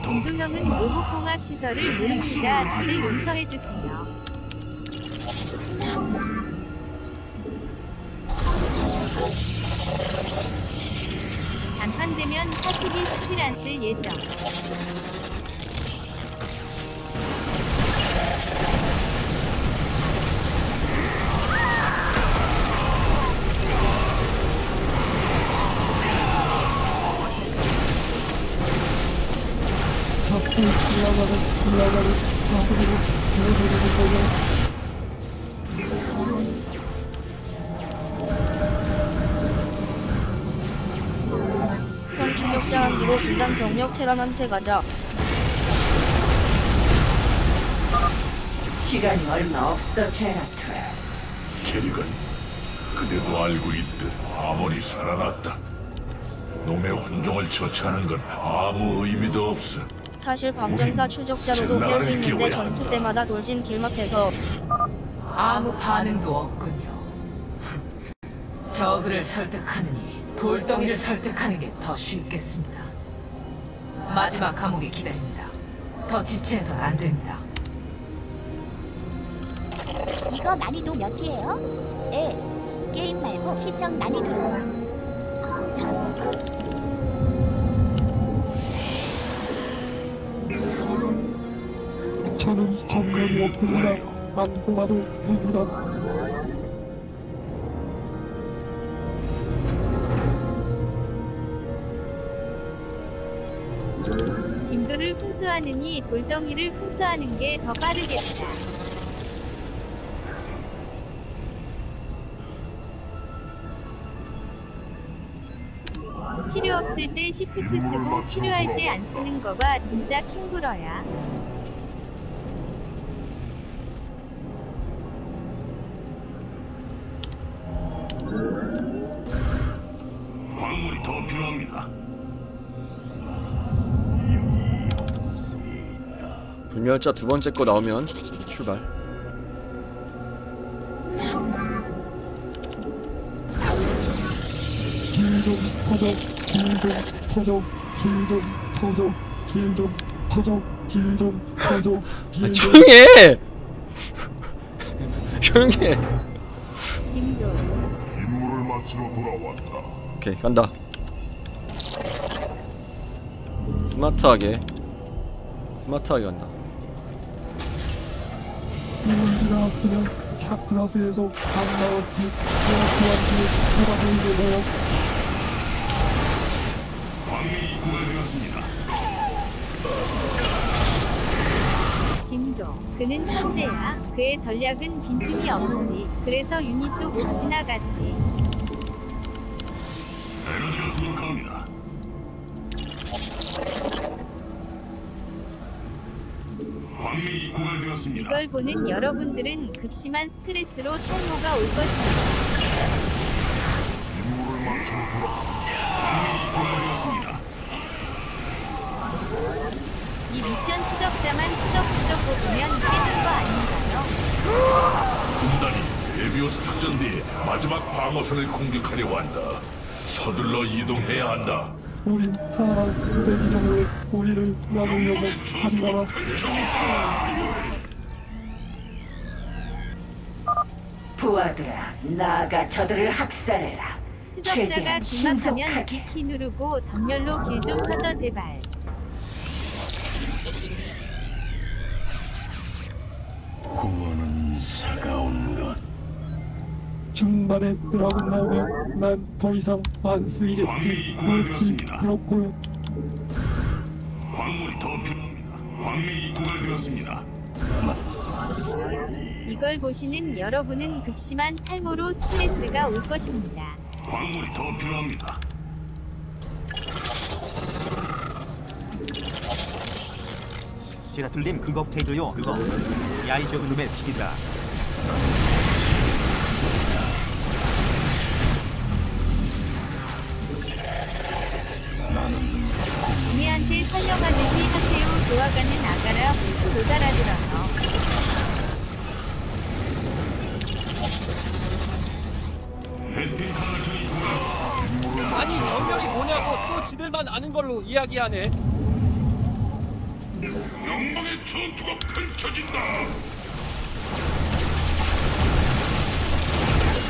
공금형은 오목공학 시설을 모읍시다. 다들 용서해주세요. 단판되면 파수기 스킬 안 쓸 예정. 현충력 제한으로 분단 병력 테란한테 가자. 시간이 얼마 없어, 제라툴. 캐리건, 그대도 알고 있듯 아몬이 살아났다. 놈의 혼종을 처치하는 건 아무 의미도 없어. 사실 방전사 추적자로도 깰 수 있는데 전투 때마다 돌진 길막해서 아무 반응도 없군요. 저그를 설득하느니 돌덩이를 설득하는 게 더 쉽겠습니다. 마지막 감옥이 기다립니다. 더 지체해서는 안 됩니다. 이거 난이도 몇이에요? 네, 게임 말고 시청 난이도요. 저는 감각이 없습니다. 망고마도 됩니다. 궤도를 훈수하느니 돌덩이를 훈수하는 게 더 빠르겠다. 필요 없을 때 시프트 쓰고 필요할 때 안 쓰는 거봐. 진짜 킹브러야. 광물이 더 필요합니다. 불멸자 두 번째 거 나오면 출발. 아, 조용해. 조용해. 임무를 마치러 돌아왔다. 오케이, 간다. 스마트하게. 스마트하게 간다. 그냥 샤크라스에서 안 나왔지. 광이 입고되었습니다. 김도, 그는 천재야. 그의 전략은 빈틈이 없지. 그래서 유닛도 못 지나가지. 에너지가 부족합니다. 이걸 보는 여러분들은 극심한 스트레스로 탈모가 올 것입니다. 이 미션 추적자만 추적추적 보면 깨는 거 아닌가요? 군단이 메비우스 작전대의 마지막 방어선을 공격하려고 한다. 서둘러 이동해야 한다. 우린 사랑, 내 지정을, 우리를 나누려고 한다라. 부하들아, 나아가 저들을 학살해라. 추적자가 기막하면 비키 누르고 전멸로 길 좀 터져 제발. 구원은 차가운 것. 중반에 드라군 나오면 난 더 이상 안 쓰이겠지. 그렇지, 그렇고요. 광물이 더 필요합니다. 광물이 입고가 되었습니다. 이걸 보시는 여러분은 극심한 탈모로 스트레스가 올 것입니다. 광물이 더 필요합니다. 제라툴님 그거 해줘요. 그거 야이 저그 놈의 픽이다. 우리한테 설명하듯이 하세요. 도와가는 아가라 모두 못 알아들어서. 아니 전멸이 뭐냐고 또 지들만 아는 걸로 이야기하네. 영광의 전투가 펼쳐진다.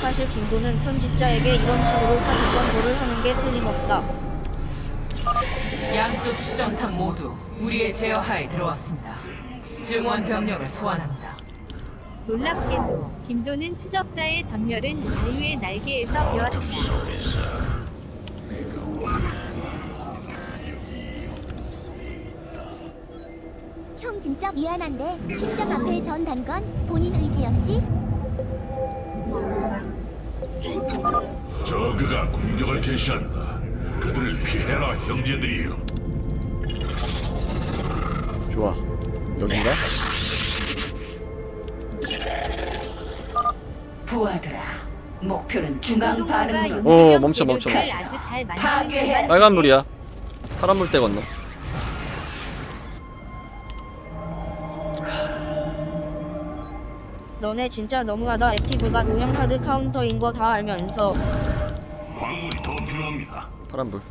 사실 김도는 편집자에게 이런 식으로 사기 정보를 하는 게 틀림없다. 양쪽 수정탑 모두 우리의 제어하에 들어왔습니다. 증원 병력을 소환합니다. 놀랍게도 김도는 추적자의 전멸은 자유의 날개에서 배웠다. 형 진짜 미안한데 팀장 앞에 전단 건 본인 의지였지? 저그가 공격을 개시한다. 그들을 피해라 형제들이여. 좋아, 여긴가? 부하들아, 목표는 중앙 반응로. 오, 멈춰 멈춰. 빨간 물이야. 파란 물때 건너. 너네 진짜 너무하다. 액티브가 요형 하드 카운터인 거 다 알면서. 광물이 더 필요합니다. 파란불.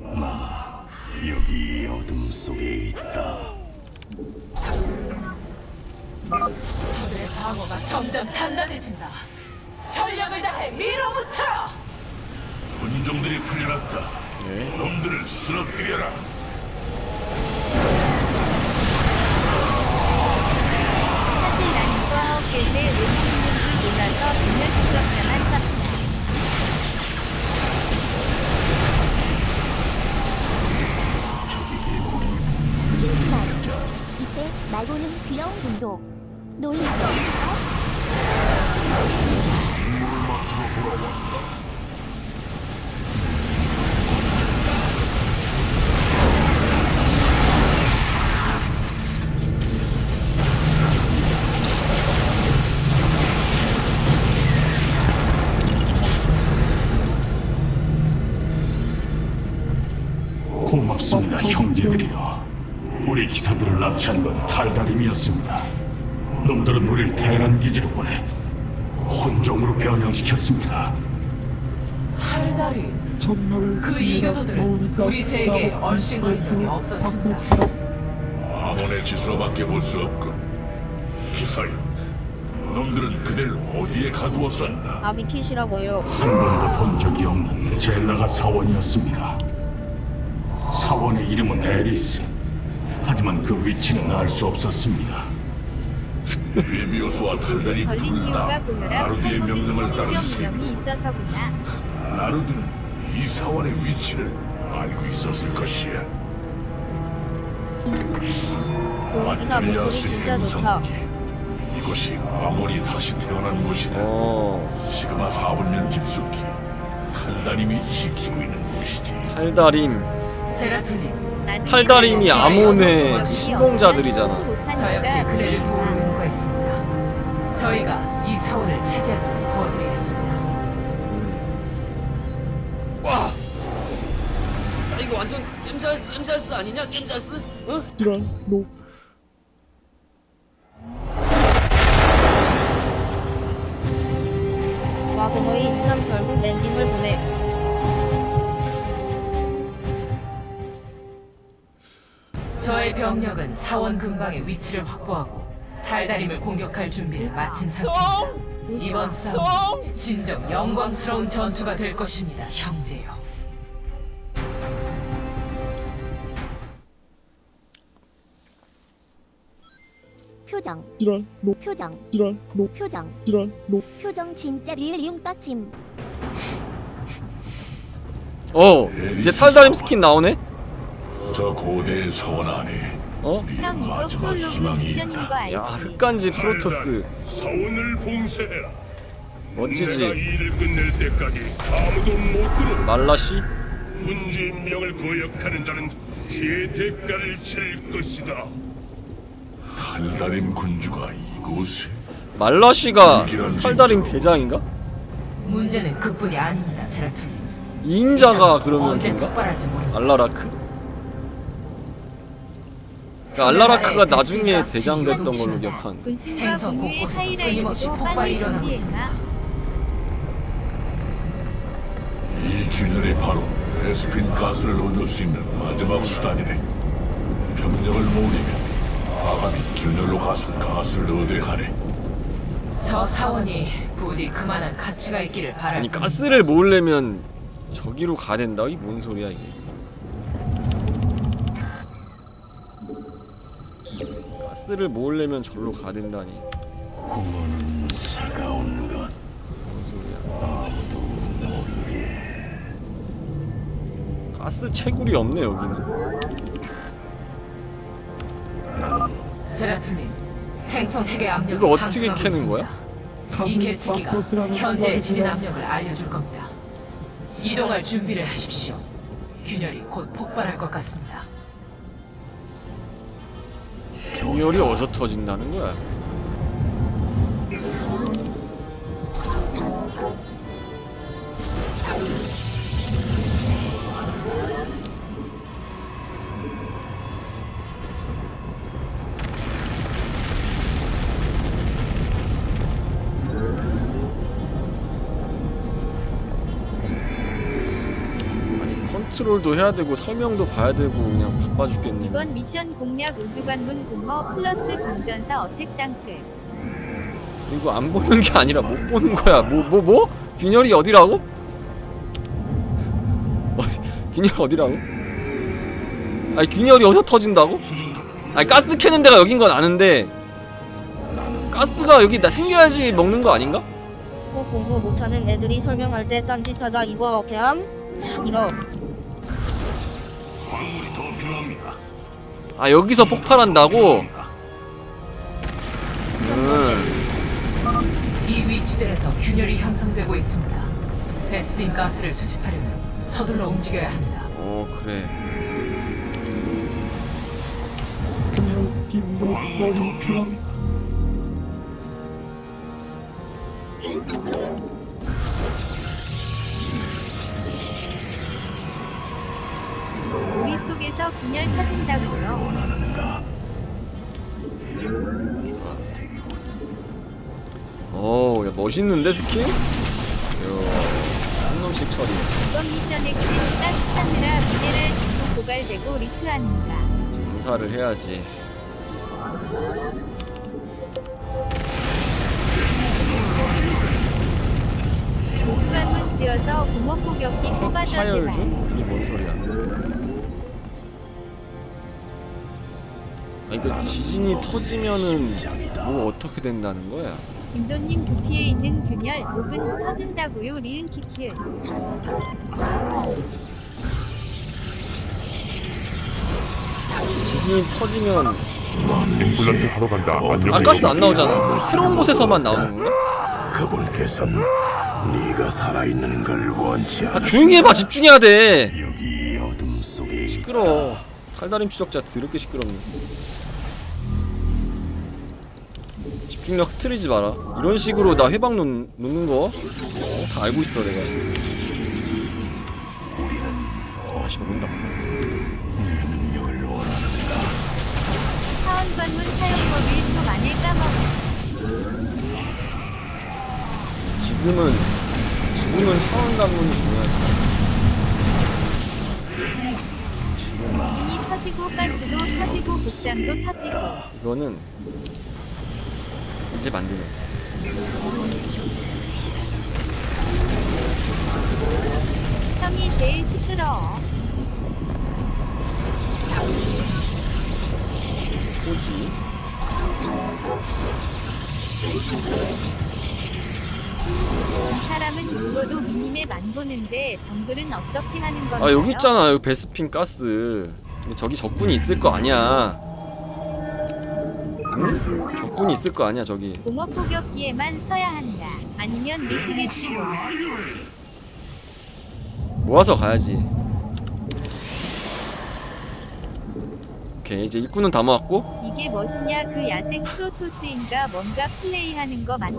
나 여기 어둠 속에 있다. 저들의 방어가 점점 단단해진다. 전력을 다해 밀어붙여라. 군종들이 풀려났다. 네. 놈들을 쓰러뜨려라. 사실 난 이거 아홉 개인데 왜 있는지 몰라서 분명 직접자만 잡. 고맙습니다, 형제들이여. 우리 기사들을 납치한 건 탈다림이었습니다. 놈들은 우릴 대란 기지로 보내 혼종으로 변형시켰습니다. 탈다림. 그 이교도들은 우리 세계에 얼씬거릴 틈이 없었습니다. 아몬의 지수로밖에 볼 수 없군. 기사여, 놈들은 그댈 어디에 가두었었나? 아, 미키시라고요. 한 번도 본 적이 없는 젤라가 사원이었습니다. 사원의 이름은 에리스. 하지만 그 위치는 알 수 없었습니다. 메비우스와 탈다림이 부른다. 나루드의 명령을 따른 세계. 나루드는 이 사원의 위치를 알고 있었을 것이야. 아트리아 세계의 무성기. 이곳이 아몬이 다시 태어난 곳이다. 시그마 4분면 깊숙이 탈다림이 지키고 있는 곳이지. 탈다림. 제라툴님, 탈다림이 아몬의 신봉자들이잖아. 저 역시 그대를 도울 의무가 있습니다. 저희가 이 사원을 체제하도록 도와드리겠습니다. 와, 아, 이거 완전 겜자스 아니냐? 겜자스? 어? 이런 노. 와, 공허의 유산 결국 엔딩을 보내. 저의 병력은 사원 근방의 위치를 확보하고 탈다림을 공격할 준비를 마친 상태입니다. 이번 싸움, 진정 영광스러운 전투가 될 것입니다, 형제여. 표정. 이런 노. 표정. 이런 노. 표정. 이런 노. 표정 진짜 리얼용 따침. 어, 이제 탈다림 스킨 나오네. 저 고대의 사원 안에 네 마지막 희망이 있다. 야, 흑간지 프로토스. 사원을 봉쇄해라. 멋지지. 내가 일을 끝낼 때까지 아무도 못 들어. 말라시. 군주의 명을 거역하는 자는 피해 대가를 치를 것이다. 탈다림 군주가 이곳에. 말라시가 탈다림 대장인가? 문제는 그뿐이 아닙니다, 제라툴. 이인자가 그러면 누가? 알라라크. 알라라크가 나중에 대장됐던 걸로 기억하는데. 행성 곳곳에서 끊임없이 폭발이 일어나고 있습니다. 이 균열이 바로 베스핀 가스를 얻을 수 있는 마지막 수단이네. 병력을 모으려면 과감히 균열로 가서 가스를 얻어야 하네. 저 사원이 부디 그만한 가치가 있기를 바랄. 아니, 가스를 모으려면 저기로 가야 된다? 이게 뭔 소리야 이게? 가스를 모으려면 절로 가야 된다니. 구멍은 차가운 것 아무도 모르게. 가스 채굴이 없네 여기는. 제라툴님, 행성 핵의 압력이 이거 어떻게 캐는 거야? 이 계측기가 현재의 지진 압력을 알려줄 겁니다. 이동할 준비를 하십시오. 균열이 곧 폭발할 것 같습니다. 균열이 어디서 터진다는 거야? 컨트롤도 해야 되고 설명도 봐야 되고 그냥 바빠 죽겠네. 이번 미션 공략 우주관문 공허 플러스 강전사 어택 땅크. 이거 안 보는 게 아니라 못 보는 거야. 뭐? 균열이 어디라고? 균열 어디라고? 아니 균열이 어디서 터진다고? 아니 가스 캐는 데가 여긴 건 아는데 가스가 여기 나 생겨야지 먹는 거 아닌가? 공부 못하는 애들이 설명할 때 딴짓하다 이거 어깨함? 이러. 아, 여기서 폭발한다고? 이 위치들에서 균열이 형성되고 있습니다. 베스핀 가스를 수집하려면 서둘러 움직여야 합니다. 오, 그래. 우리 속에서 균열 터진다고요. 어우, 야, 멋있는데 스킨? 한 놈씩 처리. 이번 미션의 크리스탈 스타느라 미네랄 전부 고갈되고 리프합니다. 조사를 해야지. 조수관문 지어서 공업 포격기 뽑아줘. 파열 중? 이게 뭔 소리야? 아니 그러니까 지진이 터지면은 뭐 어떻게 된다는 거야? 김도님 두피에 있는 균열 목은 터진다고요. 리은키키. 지진이 터지면 앰뷸런트 하러 간다. 아, 가스 안 나오잖아. 새로운 곳에서만 나오는 건가? 그분께서는 네가 살아있는 걸 원치 않아. 아, 조용히 해봐. 집중해야 돼. 여기 어둠 속에 시끄러워. 탈다림 추적자 더럽게 시끄럽네. 집중력 흐트리지 마라. 이런 식으로 나 회방 놓는 거 다 알고 있어 내가. 아 씨발 온다. 사원관문 사용법이 좀 안에 까먹어. 지금은 사원관문이 중요하지. 지진이 터지고 가스도 터지고 복장도 터지고. 이거는 이제 만드는. 형이 제일 시끄러워. 뭐지? 이 사람은 죽어도 미니맵만 보는데 정글은 어떻게 하는 건가요? 아 여기 있잖아. 여기 베스핀 가스. 근데 저기 적군이 있을 거 아니야. 응? 적군이 있을 거 아니야 저기. 공업 포격기에만 서야 한다. 아니면 미치겠지. 모아서 가야지. 오케이 이제 입구는 다 모았고. 이게 멋이냐 그 야생 프로토스인가 뭔가 플레이하는 거 맞지?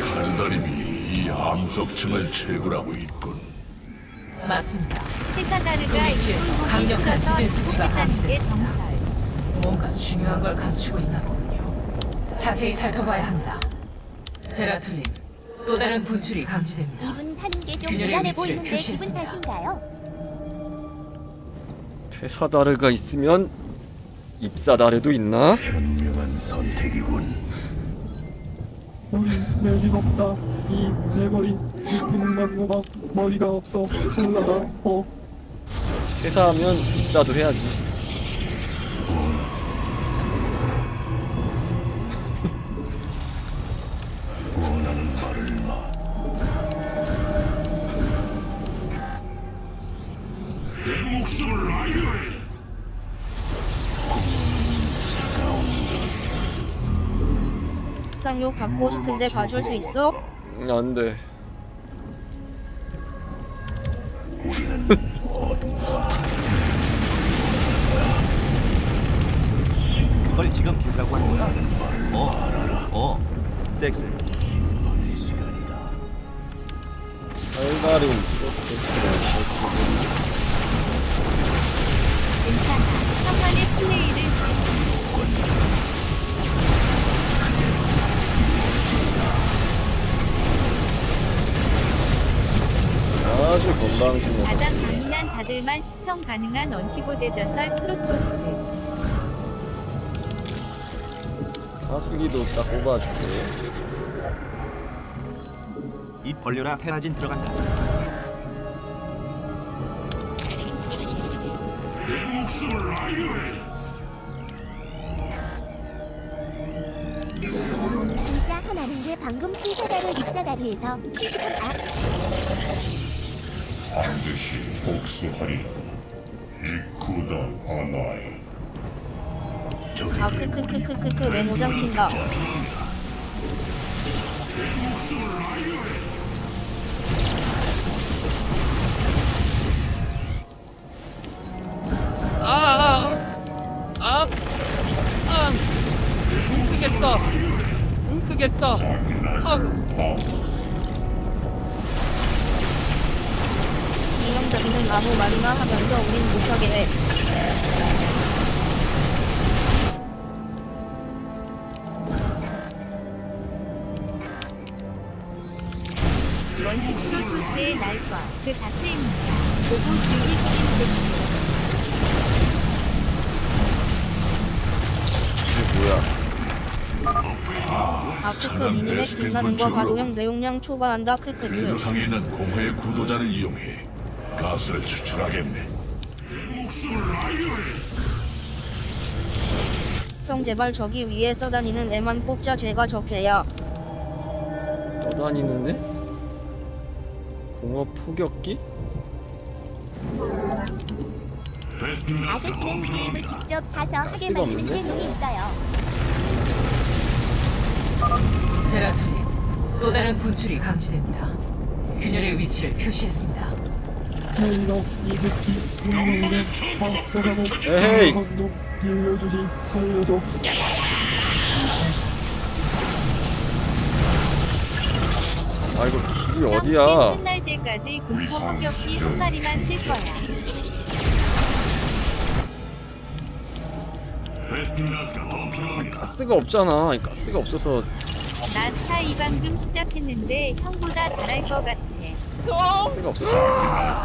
탈다림이 이 암석층을 채굴하고 있군. 맞습니다. 그 위치에서 강력한 지진 수치가 감지됐습니다. 뭔가 중요한 걸 감추고 있나 보군요. 자세히 살펴봐야 합니다. 제라툴님, 또 다른 분출이 감지됩니다. 이분 탄계 좀 불안해 보이는데 기분 탓인가요? 퇴사다르가 있으면 입사다르도 있나? 현명한 선택이군. 우린 맥이 없다. 이 대머리 짚은 나무가 머리가 없어 올라가. 어 퇴사하면 입사도 해야지. 원하는 말을 마. 내 목숨을 아유해. 상욕 받고 싶은데 봐줄 수 있어? 안 돼. 그걸 지금 길라고 하는 거야? 섹스. 탈다림. 괜찮아. 한번의 플레이를. 아주 건방지네. 가장 강인한 자들만 시청 가능한 원시고 대전설 프로토스. 하수기도 딱 뽑아줄게. 입 벌려라. 테라진 들어간다. 내 목숨을 아유해. 진짜 하나는 게 방금 퇴사다를 입사다리에서 반드시 복수하리라. 이쿠다 하나이. 왜 못 잡힌다. 뭉쓰겠다. 뭉쓰겠다. 이형적인 나무 만나하면서 우린 못하게 해. 원시 프로토스의 날과 그 자체입니다. 보고 즐기시는 분들. 뭐야? 크크 미니맵 빛나는과 과도형 내용량 초과한다. 크크 궤도상에 있는 공허의 구도자를 이용해 가스를 추출하겠네. 형 제발 저기 위에 떠다니는 애만 뽑자. 제가 적해야. 떠다니는데? 공허 포격기? 아저씨는 게임을 직접 사서 하게 만드는 재능이 있어요. 제라툴님, 또 다른 분출이 감지됩니다. 균열의 위치를 표시했습니다. 에이! 아 이거 길이 어디야? 끝날 때까지 공포 폭격기 한 마리만 쓸 거야. 가스가 없잖아. 가스가 없어서. 난 차이 방금 시작했는데 형보다 잘할 것 같아. 가스가 없어서.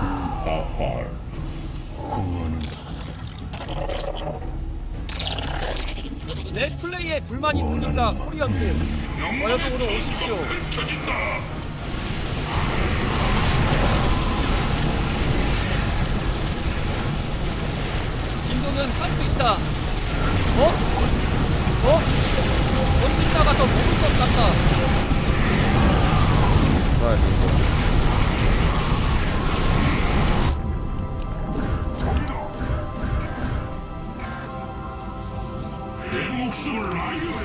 내 플레이에 불만이 생긴다. 코리안들 과연으로 오십시오. 인도는 할 수 있다. 어? 멋있다가 더 먹을 것 같다. 아, 진짜. 내 목숨을 아유해.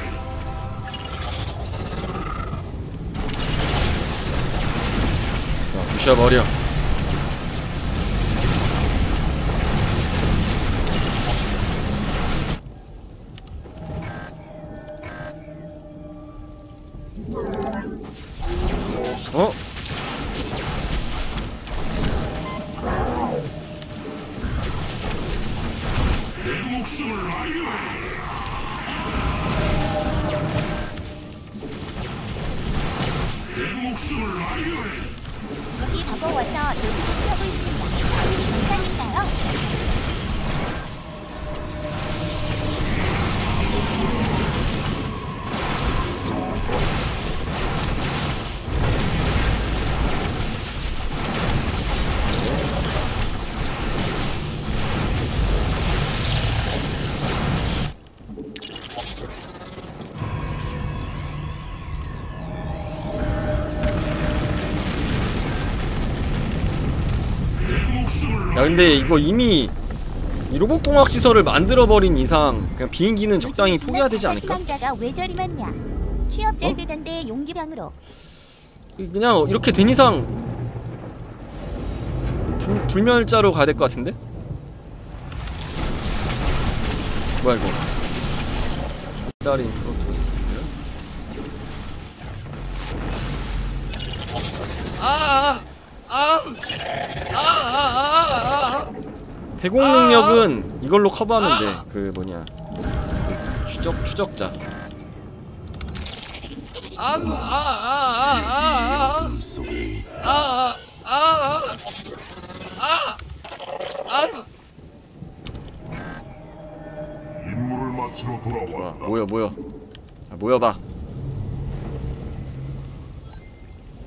자, 부셔버려. 야 근데 이거 이미 이 로봇공학 시설을 만들어버린 이상 그냥 비행기는 적당히 포기해야 되지 않을까? 어? 그냥 이렇게 된 이상 불멸자로 가야 될 것 같은데? 뭐야 이거? 탈다림 프로토스. 대공 능력은 이걸로 커버하는데 그 뭐냐 추적자. 임무를 마치러 돌아왔다. 모여 모여봐.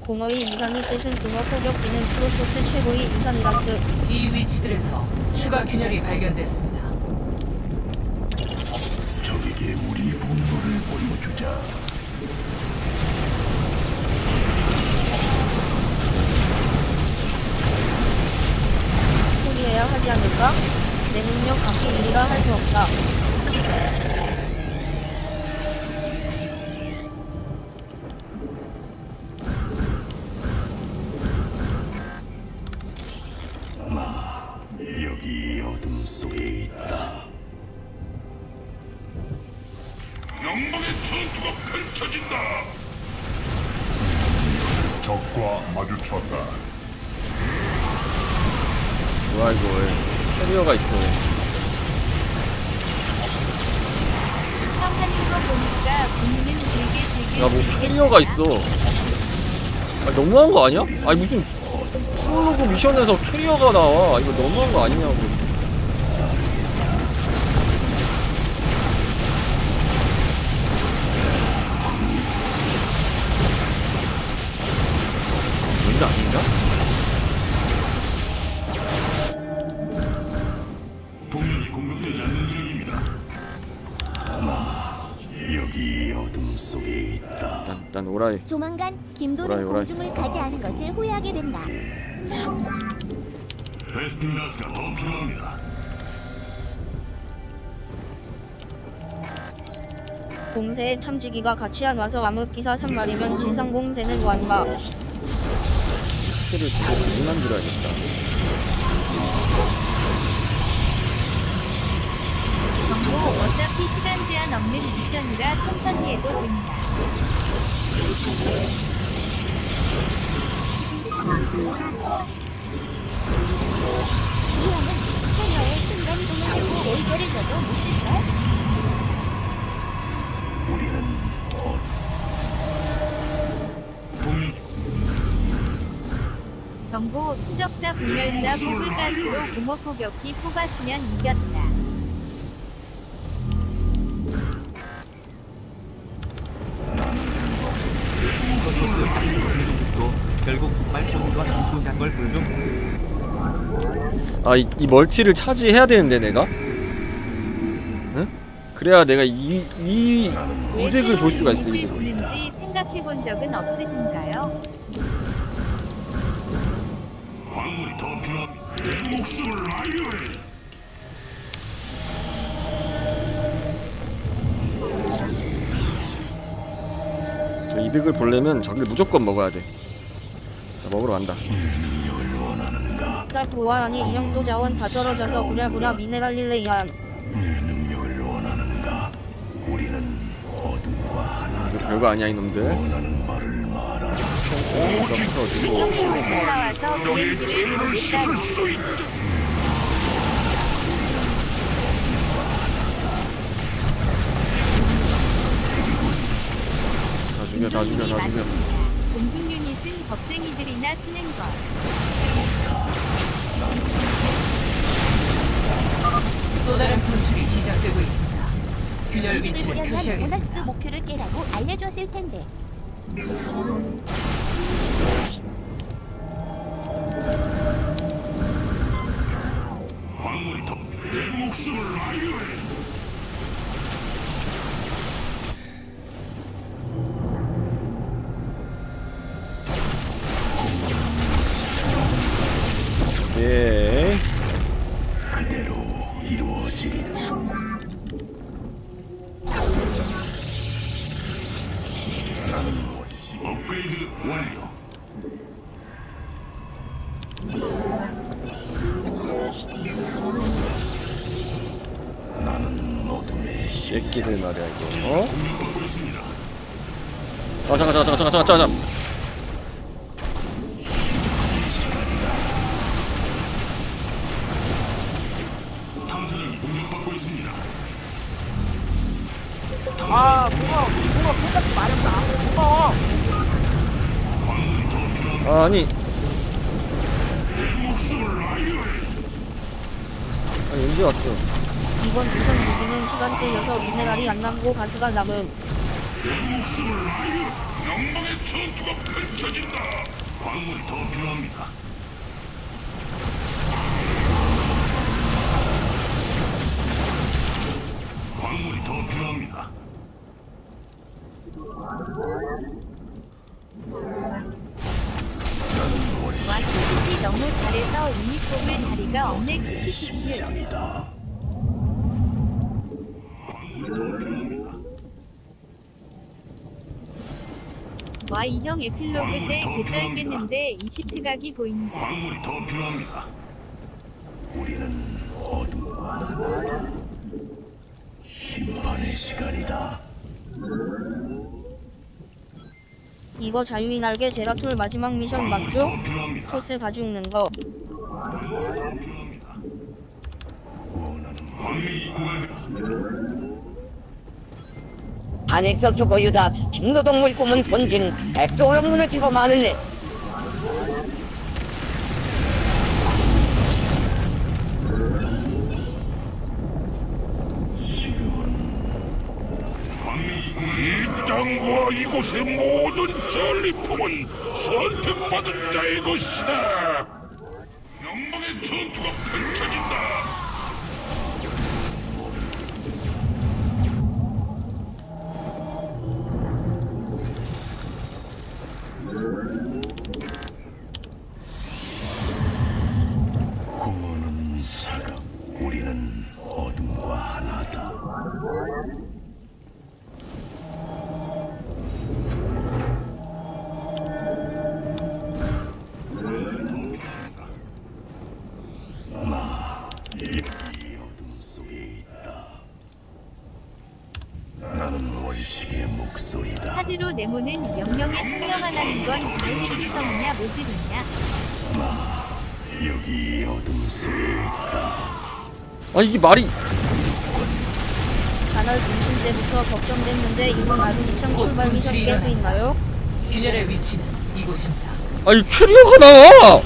공허의 유산이 뜻은 공허 포격기는 프로토스 최고의 유산이라 뜻. 이 위치들에서 추가 균열이 발견됐습니다. 적에게 우리 분노를 보여주자. 하지 않을까? 내 능력 갖고 일이라 할 수 없다. 나 여기 어둠 속에 있다. 영광의 전투가 펼쳐진다. 적과 마주쳤다. 뭐야 이거 왜 캐리어가 있어. 야 뭐 캐리어가 있어. 아 너무한 거 아니야? 아니 무슨 프롤로그 미션에서 캐리어가 나와. 이거 너무한 거 아니냐고. 뭔지 아닌가? 일단 오라이. 조만간 김도는 공중을 가지 않은 것을 후회하게 된다. 베스핀 가스가 더 필요합니다. 공세의 탐지기가 같이 안 와서 암흑기사 3마리면 지상 공세는 완마. 스킬을 더 많이 만들어야겠다. 어차피 시간 제한 없는 미션이라 천천히 해도 됩니다. 이왕은 캐리어의 순간 동행하고 올거를 줘도 못쓸까? 우리는 정보 추적자 분멸자 포불가스로 공허 포격기 뽑았으면 이겼다. 결국 발전과 공통된 걸 보여줘. 아, 이 멀티를 차지해야 되는데 내가? 응? 그래야 내가 이 이득을 볼 수가 있어. 왜 굴린지 생각해 본 적은 없으신가요? 광물이 더 필요한 내 목숨을 아이오해. 이득을 보려면 저기를 무조건 먹어야 돼. 자, 먹으러 간다. 나 보아하니 인형도 자원 다 떨어져서 부랴부랴 미네랄 릴레이함. 능력을 원하는가? 우리는 어둠과 하나. 별거 아니야 이놈들. 원하는 말을 말하라. 너의 죄를 씻을 수 있다. 다 죽여, 다 죽여. 공중 유닛은 겁쟁이들이나 쓰는 것. 또 다른 분출이 시작되고 있습니다. 균열 위치를 표시하겠습니다. 보너스 목표를 깨라고 알려주었을 텐데. 광물이 더 내 목숨을 아유해. 예. 그대로 이루어지리라. 업그레이드 완료. 나는 어둠의 새끼들 말이야 이거. 어? 아 잠깐. 아, 고마워, 생각도 마렵다. 고마워. 아니 언제 왔어? 이번 미션 무기는 시간대여서 미네랄이 안 남고 가스가 남음. 내 목숨을 아유, 영망의 전투가 펼쳐진다. 광물이 더 필요합니다. 광물이 더 필요합니다. 와시스티 너무 잘해서 유니폼을 다리고 공허의 심장이다. 와, 인형 에필로그 때 개쩔겠는데 20특각이 보인다. 광물이 더 필요합니다. 우리는 어둠과 심판의 시간이다. 이거 자유의 날개 제라툴 마지막 미션 맞죠? 토스 다 죽는 거. 한액서 초보유다 징노동물 꿈은 본진 백소호영문을 치고 마는 애. 땅과 이곳의 모든 전리품은 선택받은 자의 것이다. 영망의 전투가 펼쳐진다. 공허는 자각, 우리는 어둠과 하나다. 나 이 어둠 속에 있다. 나는 원식의 목소리다. 사지로 네모는 명령에 투명하다는 건 나의 행성이냐 모습이냐. 나 여기 어둠 속에 있다. 아 이게 말이. 자날 중심 때부터 걱정됐는데 이번 아르미창 출발 미션 깰수 있나요? 균열의 위치는 이곳입니다. 아니 캐리어가 나와.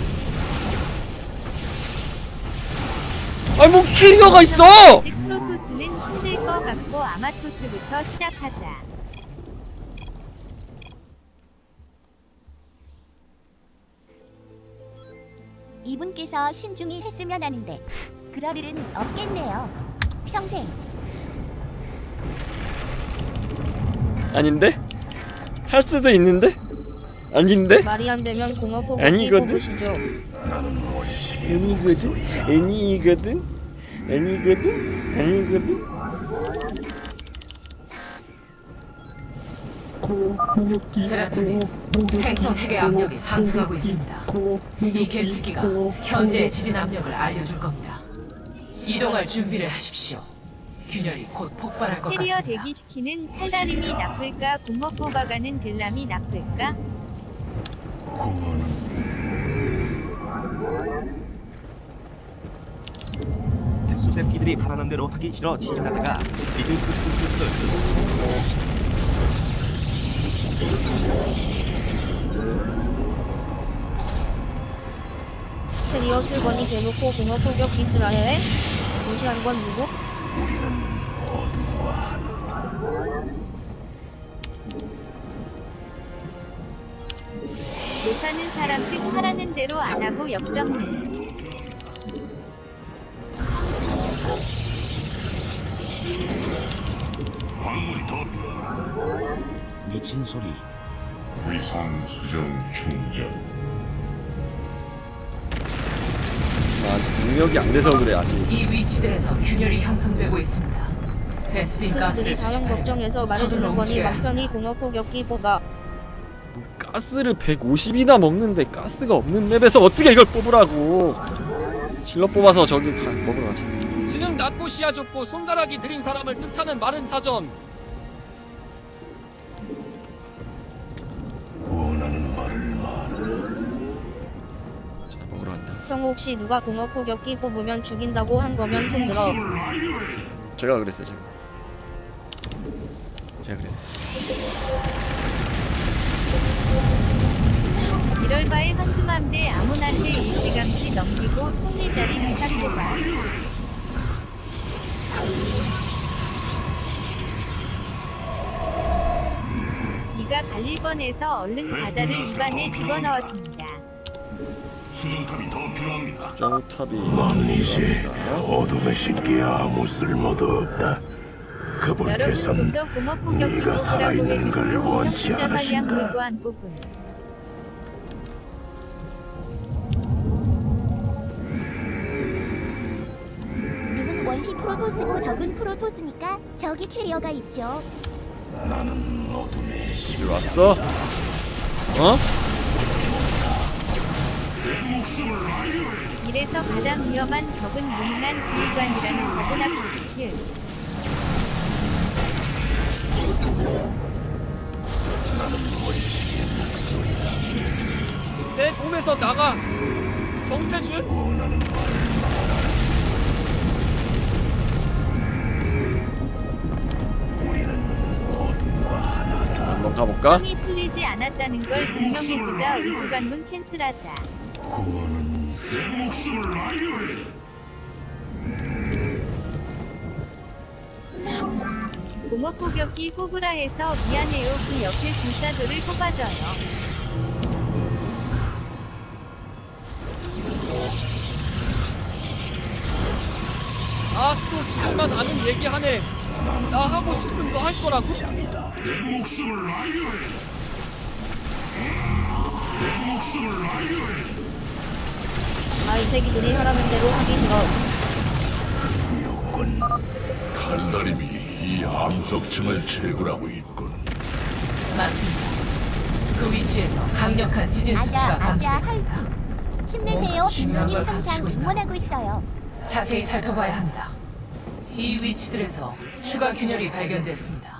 아니 뭐 캐리어가 있어. 프로토스는 힘들 것 같고 아마토스부터 시작하자. 이분께서 신중히 했으면 하는데 그럴 일은 없겠네요. 평생. 아닌데? 할 수도 있는데? 아닌데? 말이 안 되면 공허포 보시죠. 아니거든? 아니거든? 아니거든? 아니거든? 제라툴이 행성 핵의 압력이 상승하고 있습니다. 이 계측기가 현재의 지진 압력을 알려줄 겁니다. 이동할 준비를 하십시오. 균열이 곧 폭발할 것 같습니다. 캐리어 대기시키는 탈다림이 나쁠까? 공허 뽑아가는 델람이 나쁠까? 공허는 특수새끼들이 바라는 대로 하기 싫어 지진하다가 믿음 캐리어 슬건이 대놓고 공허 포격 기술을 해? 무시한 건 누구? 우리는 어둠과 하나다. 못하는 사람 등 하라는 대로 안 하고 역정해. 광물이 더 미친 소리. 위상 수정 충전. 아 지금 능력이 안 돼서 그래 아직. 이 위치대에서 균열이 형성되고 있습니다. 베스핀 가스를 사용 걱정해서 많은 건이 막편히 공허포격기 뽑아. 가스를 150이나 먹는데 가스가 없는 맵에서 어떻게 이걸 뽑으라고. 질러 뽑아서 저기 먹으러 가자. 지능 낮고 시야 좁고 손가락이 느린 사람을 뜻하는 마른 사전. 원하는 말을 말해. 자 먹으러 간다. 형 혹시 누가 공허 포격기 뽑으면 죽인다고 한 거면 손 들어. 제가 그랬어요. 제가 그랬어요. 이럴 바에 환스맘대 아몬한테 일찌감치 넘기고 총리자리 부탁해봐. 이가 갈릴 뻔해서 얼른 과자를 입안에 집어넣었습니다. 수정탑이 더 필요합니다. 수정탑이 넌 이제 어둠의 신기에 아무 쓸모도 없다. 그분께서는 네가 살아있는 걸 원치 않으신다. 역시 프로토스고 적은 프로토스니까 저기 트레이어가 있죠. 나는 어둠의 힘을 왔어. 어? 이래서 가장 위험한 적은 무능한 지휘관이라는 적은 아프리킬. 내 몸에서 나가. 정체줄? 한번 가볼까? 이 풀리지 않았다는 걸 증명해주자 우주 관문 캔슬하자. 내 목숨을 라이오해. 공업 포격기 호브라에서 미안해요. 그 옆에 불사조를 뽑아줘요. 아, 또 잠깐 아는 얘기하네. 나 하고 싶은 거 할 거라고? 내 목숨을 라이오해. 내 목숨을 라이오해. 아, 이 새끼 눈이 하라는 대로 하기 싫어. 여건 탈다림이 이 암석층을 채굴하고 있군. 맞습니다. 그 위치에서 강력한 지진 수치가 감지됐습니다. 힘내세요. 중요한 걸 감추고 있다. 자세히 살펴봐야 합니다. 이 위치들에서 추가 균열이 발견됐습니다.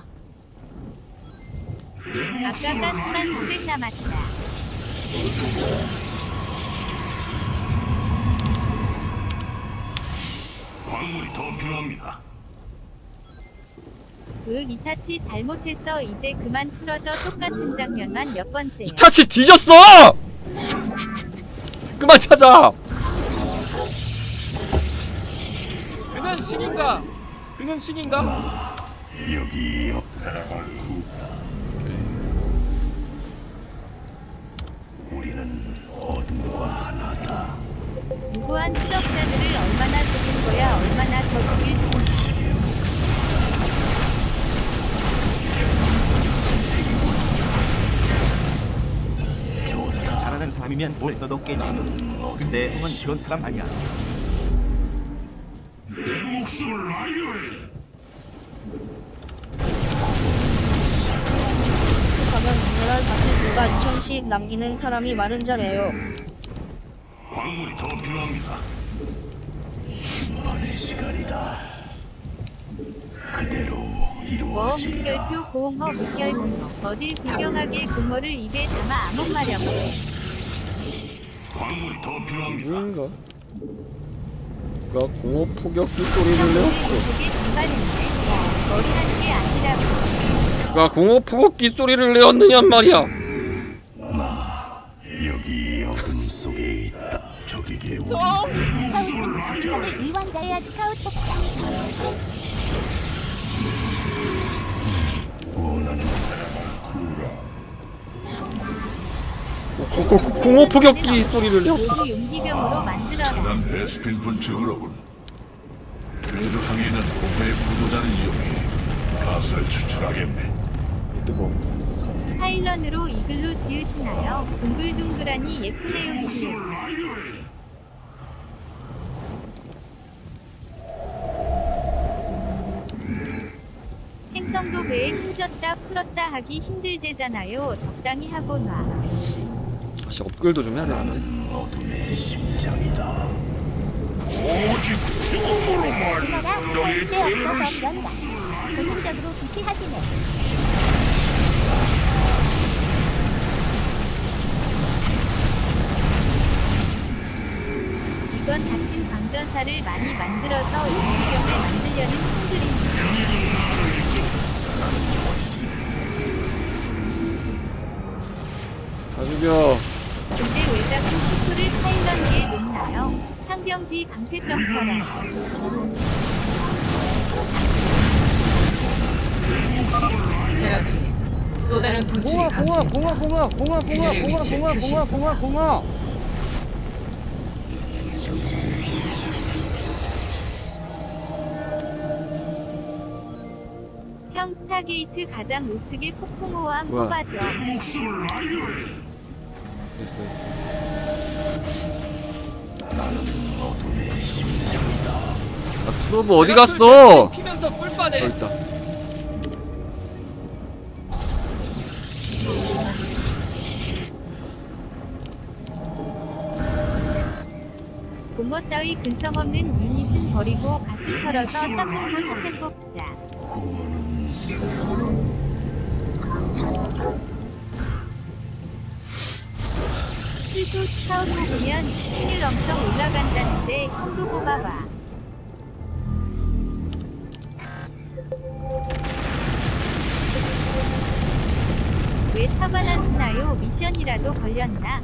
아까 가스만 200 남았다. 광물이 더 필요합니다. 으, 이타치 잘못했어. 이제 그만 풀어줘. 똑같은 장면만 몇 번째. 이타치 뒤졌어! 그만 찾아! 그는 신인가? 그는 신인가? 여기 우리는 어둠과 하나다. 무고한 추적자들을 얼마나 죽인 거야? 얼마나 더 죽일 생각이야? 잘하는 사람이면 뭘 써도 깨지. 근데 형은 그런 사람 아니야. 내 목숨을 라이오해. 가면 미네랄 같은 누가 2000씩 남기는 사람이 많은 자래요. 광물이 더 필요합니다. 심판의 시간이다. 그대로 이루어지리라. 뭐 물결표 공허 물결 어딜 구경하게 공허를 입에 담아 아몬 마려고. 광물이 더 필요합니다. 누군가? 누가 공허 폭격기 소리를 내었어? 머리한 게 아니라고. 누가 공허 폭격기 소리를 내었느냔 말이야. 나 여기 어둠 속에 있다. 저기게 우리 내 이완자야 스카우트 복장. 원하는 사람을 구라. 공허 폭격기 소리를 내. 모두 용기병으로 만들어라. 천안 베스핀 분출로군. 궤도상에 있는 공허의 구도자를 이용해 가스를 추출하겠네. 뜨거워. 파일런으로 이글루 지으시나요? 둥글둥글하니 예쁘네요. 행성도 배에 힘줬다 풀었다 하기 힘들대잖아요. 적당히 하고 놔. 다시 업글도 좀 해야 되는데. 어둠의 심장이다. 오직 죽음으로만 너의 죄를 씻는다. 본능적으로 기피하시네. 이건 다친 방전사를 많이 만들어서 용기병을 만들려는 흔들입니다. 다 죽여. 근데 왜 자꾸 후프를 파일런 위에 놓나요? 상병 뒤 방패병처럼. 제라툴, 또 다른 분출이 감지됐다. 균열의 위치에 표시했습니다. 형 스타게이트 가장 우측에 폭풍호함 뽑아줘. 됐어. 나는 어둠의 심장이다. 너 뭐 어디 갔어? 피면서 꿀빠네. 여기 있다. 공허 따위 근성 없는 유닛은 버리고 가슴 털어서 썩는 분 한 뽑자. 실수 스카우트 보면 힘을 엄청 올라간다는데 형도 뽑아봐. 왜 사과 안 쓰나요? 미션이라도 걸렸나?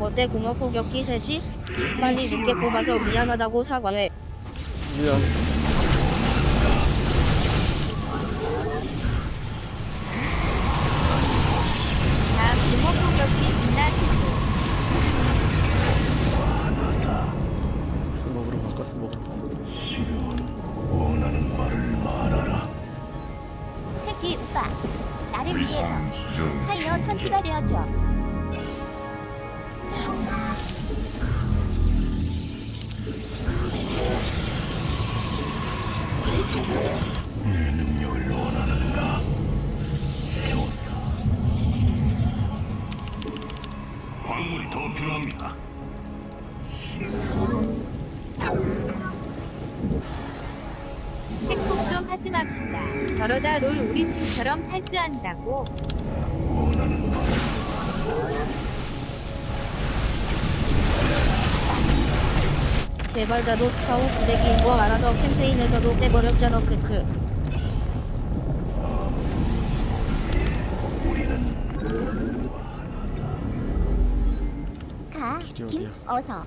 어때 공허 포격기 세지? 빨리 늦게 뽑아서 미안하다고 사과해. 미안. 다음 공허 포격기 빛나시고. 스모그로 바꿔 스모그로. 지금 원하는 말을 말하라. 새끼 오빠 나를 위해 살려 선취가 되어줘. 네 능력을 원하는가? 좋다. 광물이 더 필요합니다. 행복 좀 하지 맙시다. 저러다 롤 우리 팀처럼 탈주한다고. 원하는 바. 제발 나도 스카우 부대기인 거 알아서 캠페인에서도 빼버렸잖아. 크크. 가, 김, 어서.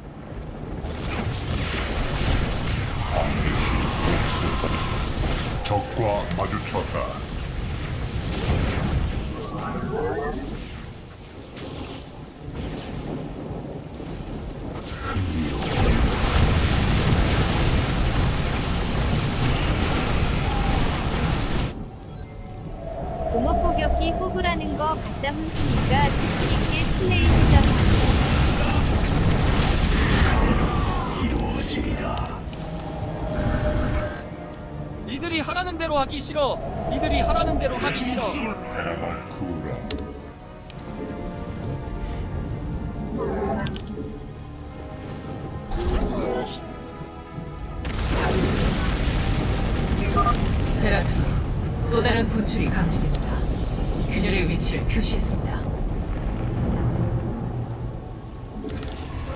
적과 마주쳤다. 공업포격기 뽑으라는 거 가짜 훈수니까 조심있게 플레이 해줘. 이루어지리라. 니들이 하라는 대로 하기 싫어. 니들이 하라는 대로 하기 싫어. 제라툴, 또 다른 분출이 감지됩니다. 균열의 위치를 표시했습니다.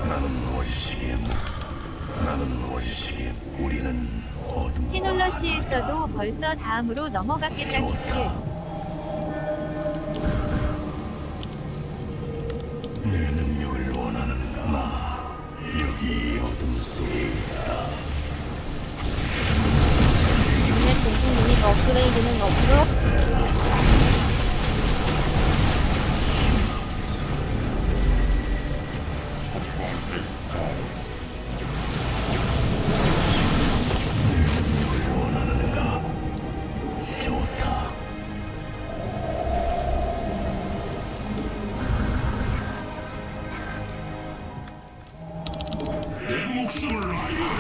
나는 원시계, 나는 원시계, 우리는 어둠. 테놀러시에서도 벌써 다음으로 넘어갔겠다. 내 능력을 원하는가? 나 여기 어둠 속에 있다. 내 공중 유닛 업그레이드는 없으로?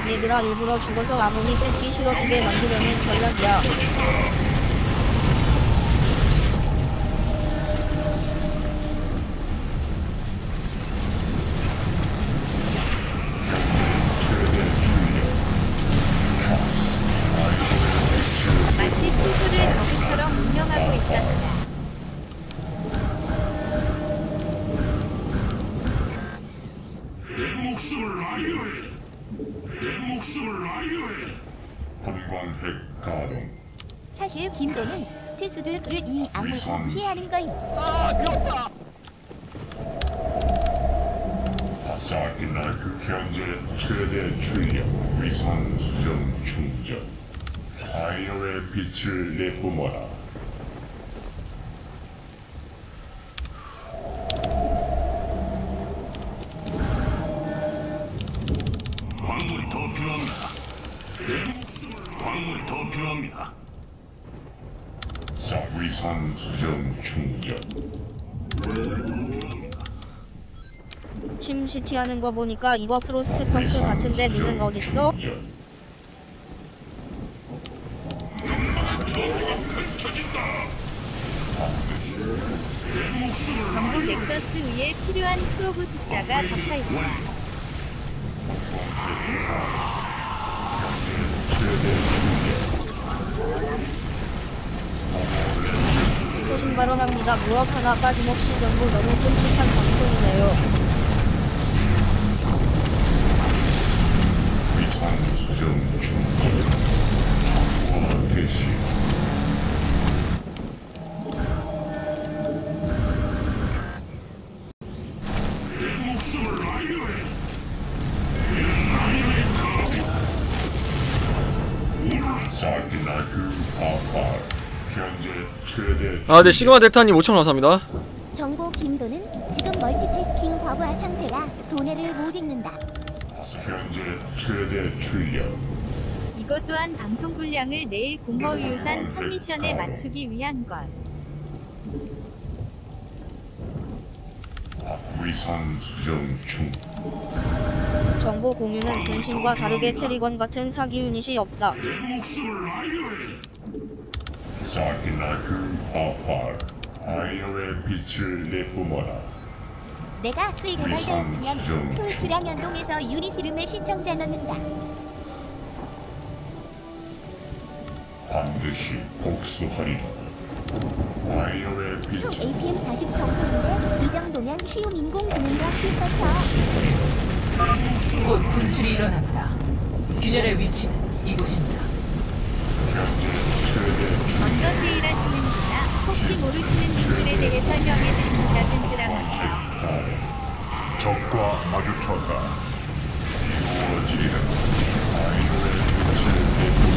얘들아 일부러 죽어서 아몬이 뺏기 싫어지게 만들려는 전략이야. 마치 소수를 저그처럼 운영하고 있다. 사실 김도는 특수들을 이 악물고 피하는 거임. 아, 귀엽다. 바삭이 날그 경제 최대 출력 위상 수정 충전. 아이오의 빛을 내뿜어라. 광물이 더 필요합니다. 광물이 더 필요합니다. 위상 수정 충전. 심시티 하는 거 보니까 이거 프로스트 펑크 같은데 니는 어딨어? 경북 넥서스 위에 필요한 프로브 숫자가 적혀있다. 소신 발언합니다. 무엇 하나 빠짐없이 전부 너무 끔찍한 방송이네요. 아, 네, 시그마 델타님 5,000원 감사합니다. 정고 김도는 지금 멀티태스킹 과부하 상태라 도네를 못 읽는다. 현재 최대 출력. 이것 또한 방송 분량을 내일 공허의 유산 첫 미션에 맞추기 위한 것. 위상 수정 중. 정보 공유는 동심과 다르게 캐리건 같은 사기 유닛이 없다. 자기나그 아팔 아이오의 빛을 내뿜어라. 내가 수익을 발견했으면 풀주량 연동해서 유닛 이름에 신청자 넣는다. 반드시 복수하리라. 와이어의 빛. 총 APM 40 정도인데 이 정도면 쉬운 인공지능과 똑같아. 곧 분출이 일어납니다. 균열의 위치는 이곳입니다. 어떤 일을 하시는 분이나 혹시 모르시는 분들에 대해 설명해드립니다. 든지라고. 적과 마주쳤다. 이루어지리라. 아이오의 빛을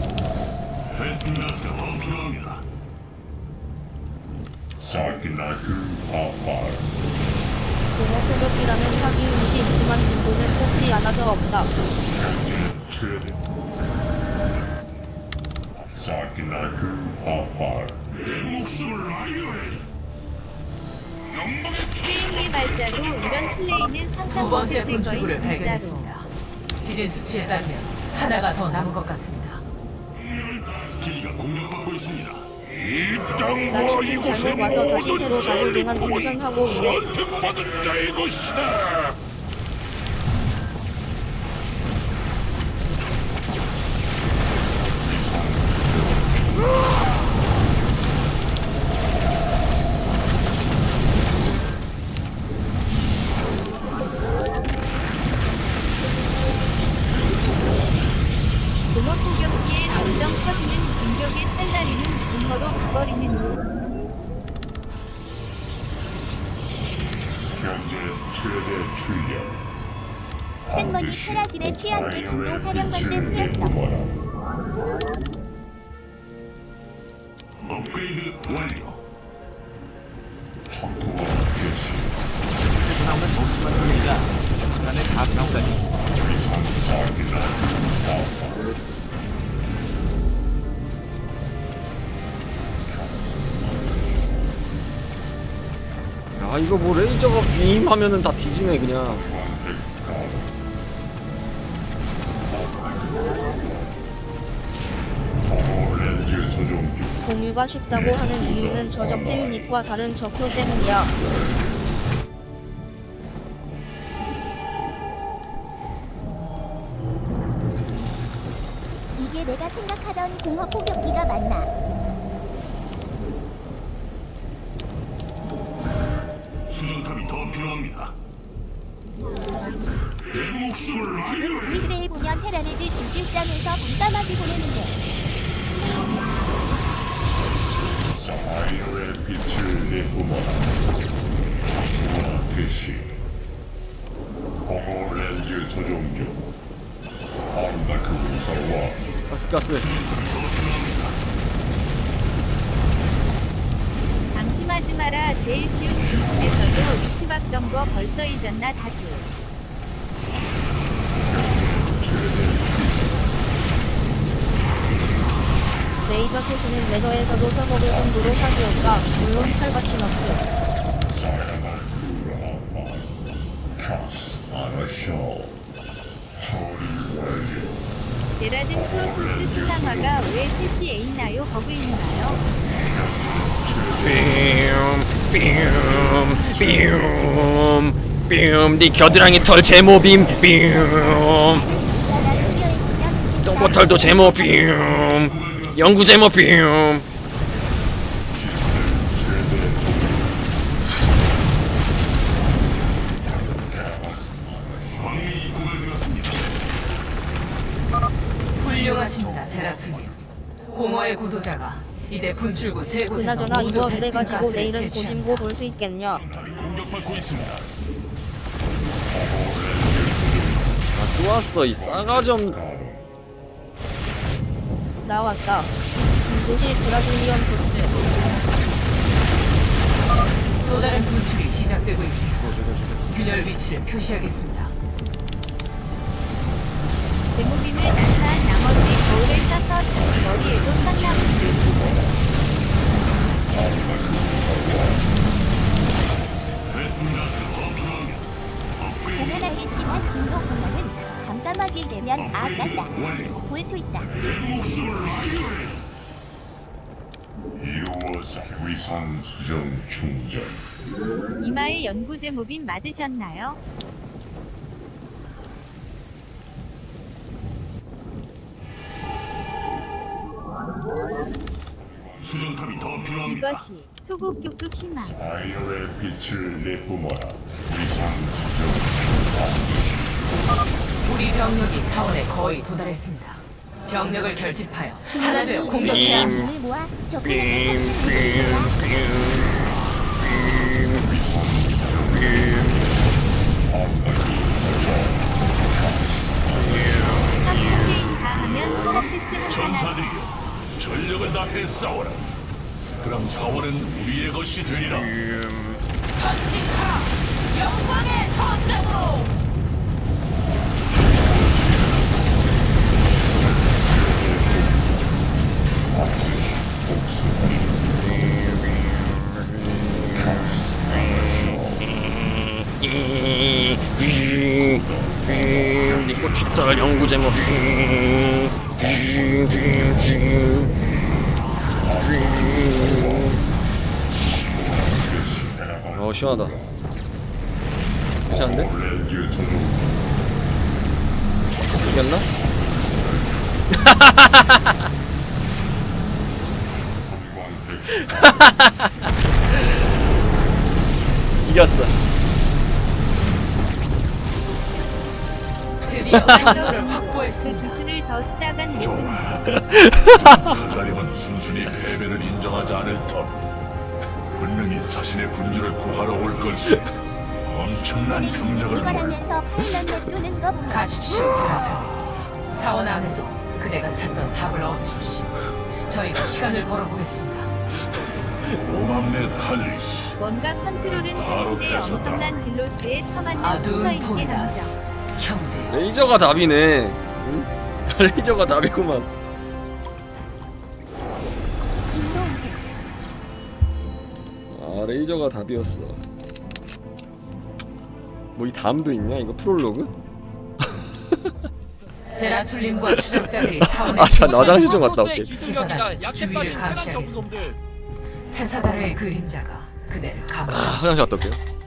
내보다. 베스핀라스가 원필합니다. 사기나그 아팔. 공허폭격이라는 사기 유닛이 있지만 군도는 뽑지 않아서 없다. 현재 최대. 사기나그 아팔. 내 목숨을 아이오에. 게임 개발자도 이런 플레이는 상상 못했을 거인 진짜로. 지진 수치에 따르면 하나가 더 남은 것 같습니다. 기지가 공격받고 있습니다. 이 땅과 이곳에 모든 자의 리폼은 선택받은 자의 것이다. 공허폭격기에 안정 터지는 공격의 탈다림은 공허로 가버리는 중. 현재 최대 출력. 한번이 사라질의 취향이 군대 사령관들 풀렸어. 업그레이드 완료. 전투와 개시. 수상은 목숨만 흘리자. 순간의 가평까지. 야, 이거 뭐 레이저가 빔 하면은 다 뒤지네 그냥. 공유가 쉽다고 하는 이유는 저적 페유닛과 다른 적표 때문이야. 내가 생각하던 공허폭격기가 맞나? 수정탑이 더 필요합니다. 내 목숨을 지금 우리들을 보면 테라네즈 진실장에서 밤까마귀 보내는데. 자유의 빛을 내뿜어라. 자유와 대시. 공허랜즈 조종 중. 아르타니스 군사와. 가스. 방심하지 마라. 제일 쉬운 중심에서도 위치박던 거 벌써 잊었나 다들. 레이저 투수는 레더에서도 서먹을 공부로 사주었다. 물론 칼같이 넣죠. 제라딘 프로토스 수상화가 왜 PC에 있나요? 버그 있나요? 뿅뿅뿅뿅 네 겨드랑이 털 제모빔 뿅 똥꼬털도 제모 뿅 영구 제모 뿅 공허의 구도자가 이제 분출구 세 곳에서 모두 베스핀 가스를 내일은 고심고 볼 수 있겠냐? 공격받고 있습니다. 아, 또 왔어 이 싸가지 없는. 나왔다. 이곳이 브라질리언 부스. 또 다른 분출이 시작되고 있습니다. 균열 위치를 표시하겠습니다. 대목임을 난사한 나머지 거울을 싸서 자기 머리에도 쌌나무 고난하겠지만 분노 공허는 잠잠하게 되면 아 낫다 볼 수 있다. 이루어져 위상 수정 충전. 이마에 연구 제모빔 맞으셨나요? 수정탑이 더 필요합니다. 이것이 소국교급 희망. 자유의 빛을 내뿜어라. 위상 수정. 우리 병력이 사원에 거의 도달했습니다. 병력을 결집하여 하나 되어 공격해야 합니다. 위상 수정. 전사들이여. 전력을 다해 싸워라. 그럼 사월은 우리의 것이 되리라. 전진하라! 영광의 전쟁으로! 네 꽃이딸 영구제목 어 시원하다. 괜찮은데? 이겼나? 이겼어. 드디어 강도를 확보했습니다. 기술을 더 쓰다간 탈다림은 순순히 패배를 인정하지 않을 터. 분명히 자신의 군주를 구하러 올 것이 엄청난 병력을 몰고 가십시오. 제라툴 사원 안에서 그대가 찾던 답을 얻으십시오. 저희가 시간을 벌어보겠습니다. 고맙네 탈리스. 뭔가 컨트롤은 하는데 엄청난 딜로스에 처맞는 순서있게 합니다. 레이저가 답이네. 응? 레이저가 답이구만. 레이저가 답이었어. 뭐 이 다음도 있냐? 이거 프롤로그? 제라툴님과 추적자들이 사원에 나 화장실 좀 갔다 올게. 주위를 감시하겠습니다. 태사다르의 그림자가 그대를 감시하겠습니다. 화장실 갔다 올게요.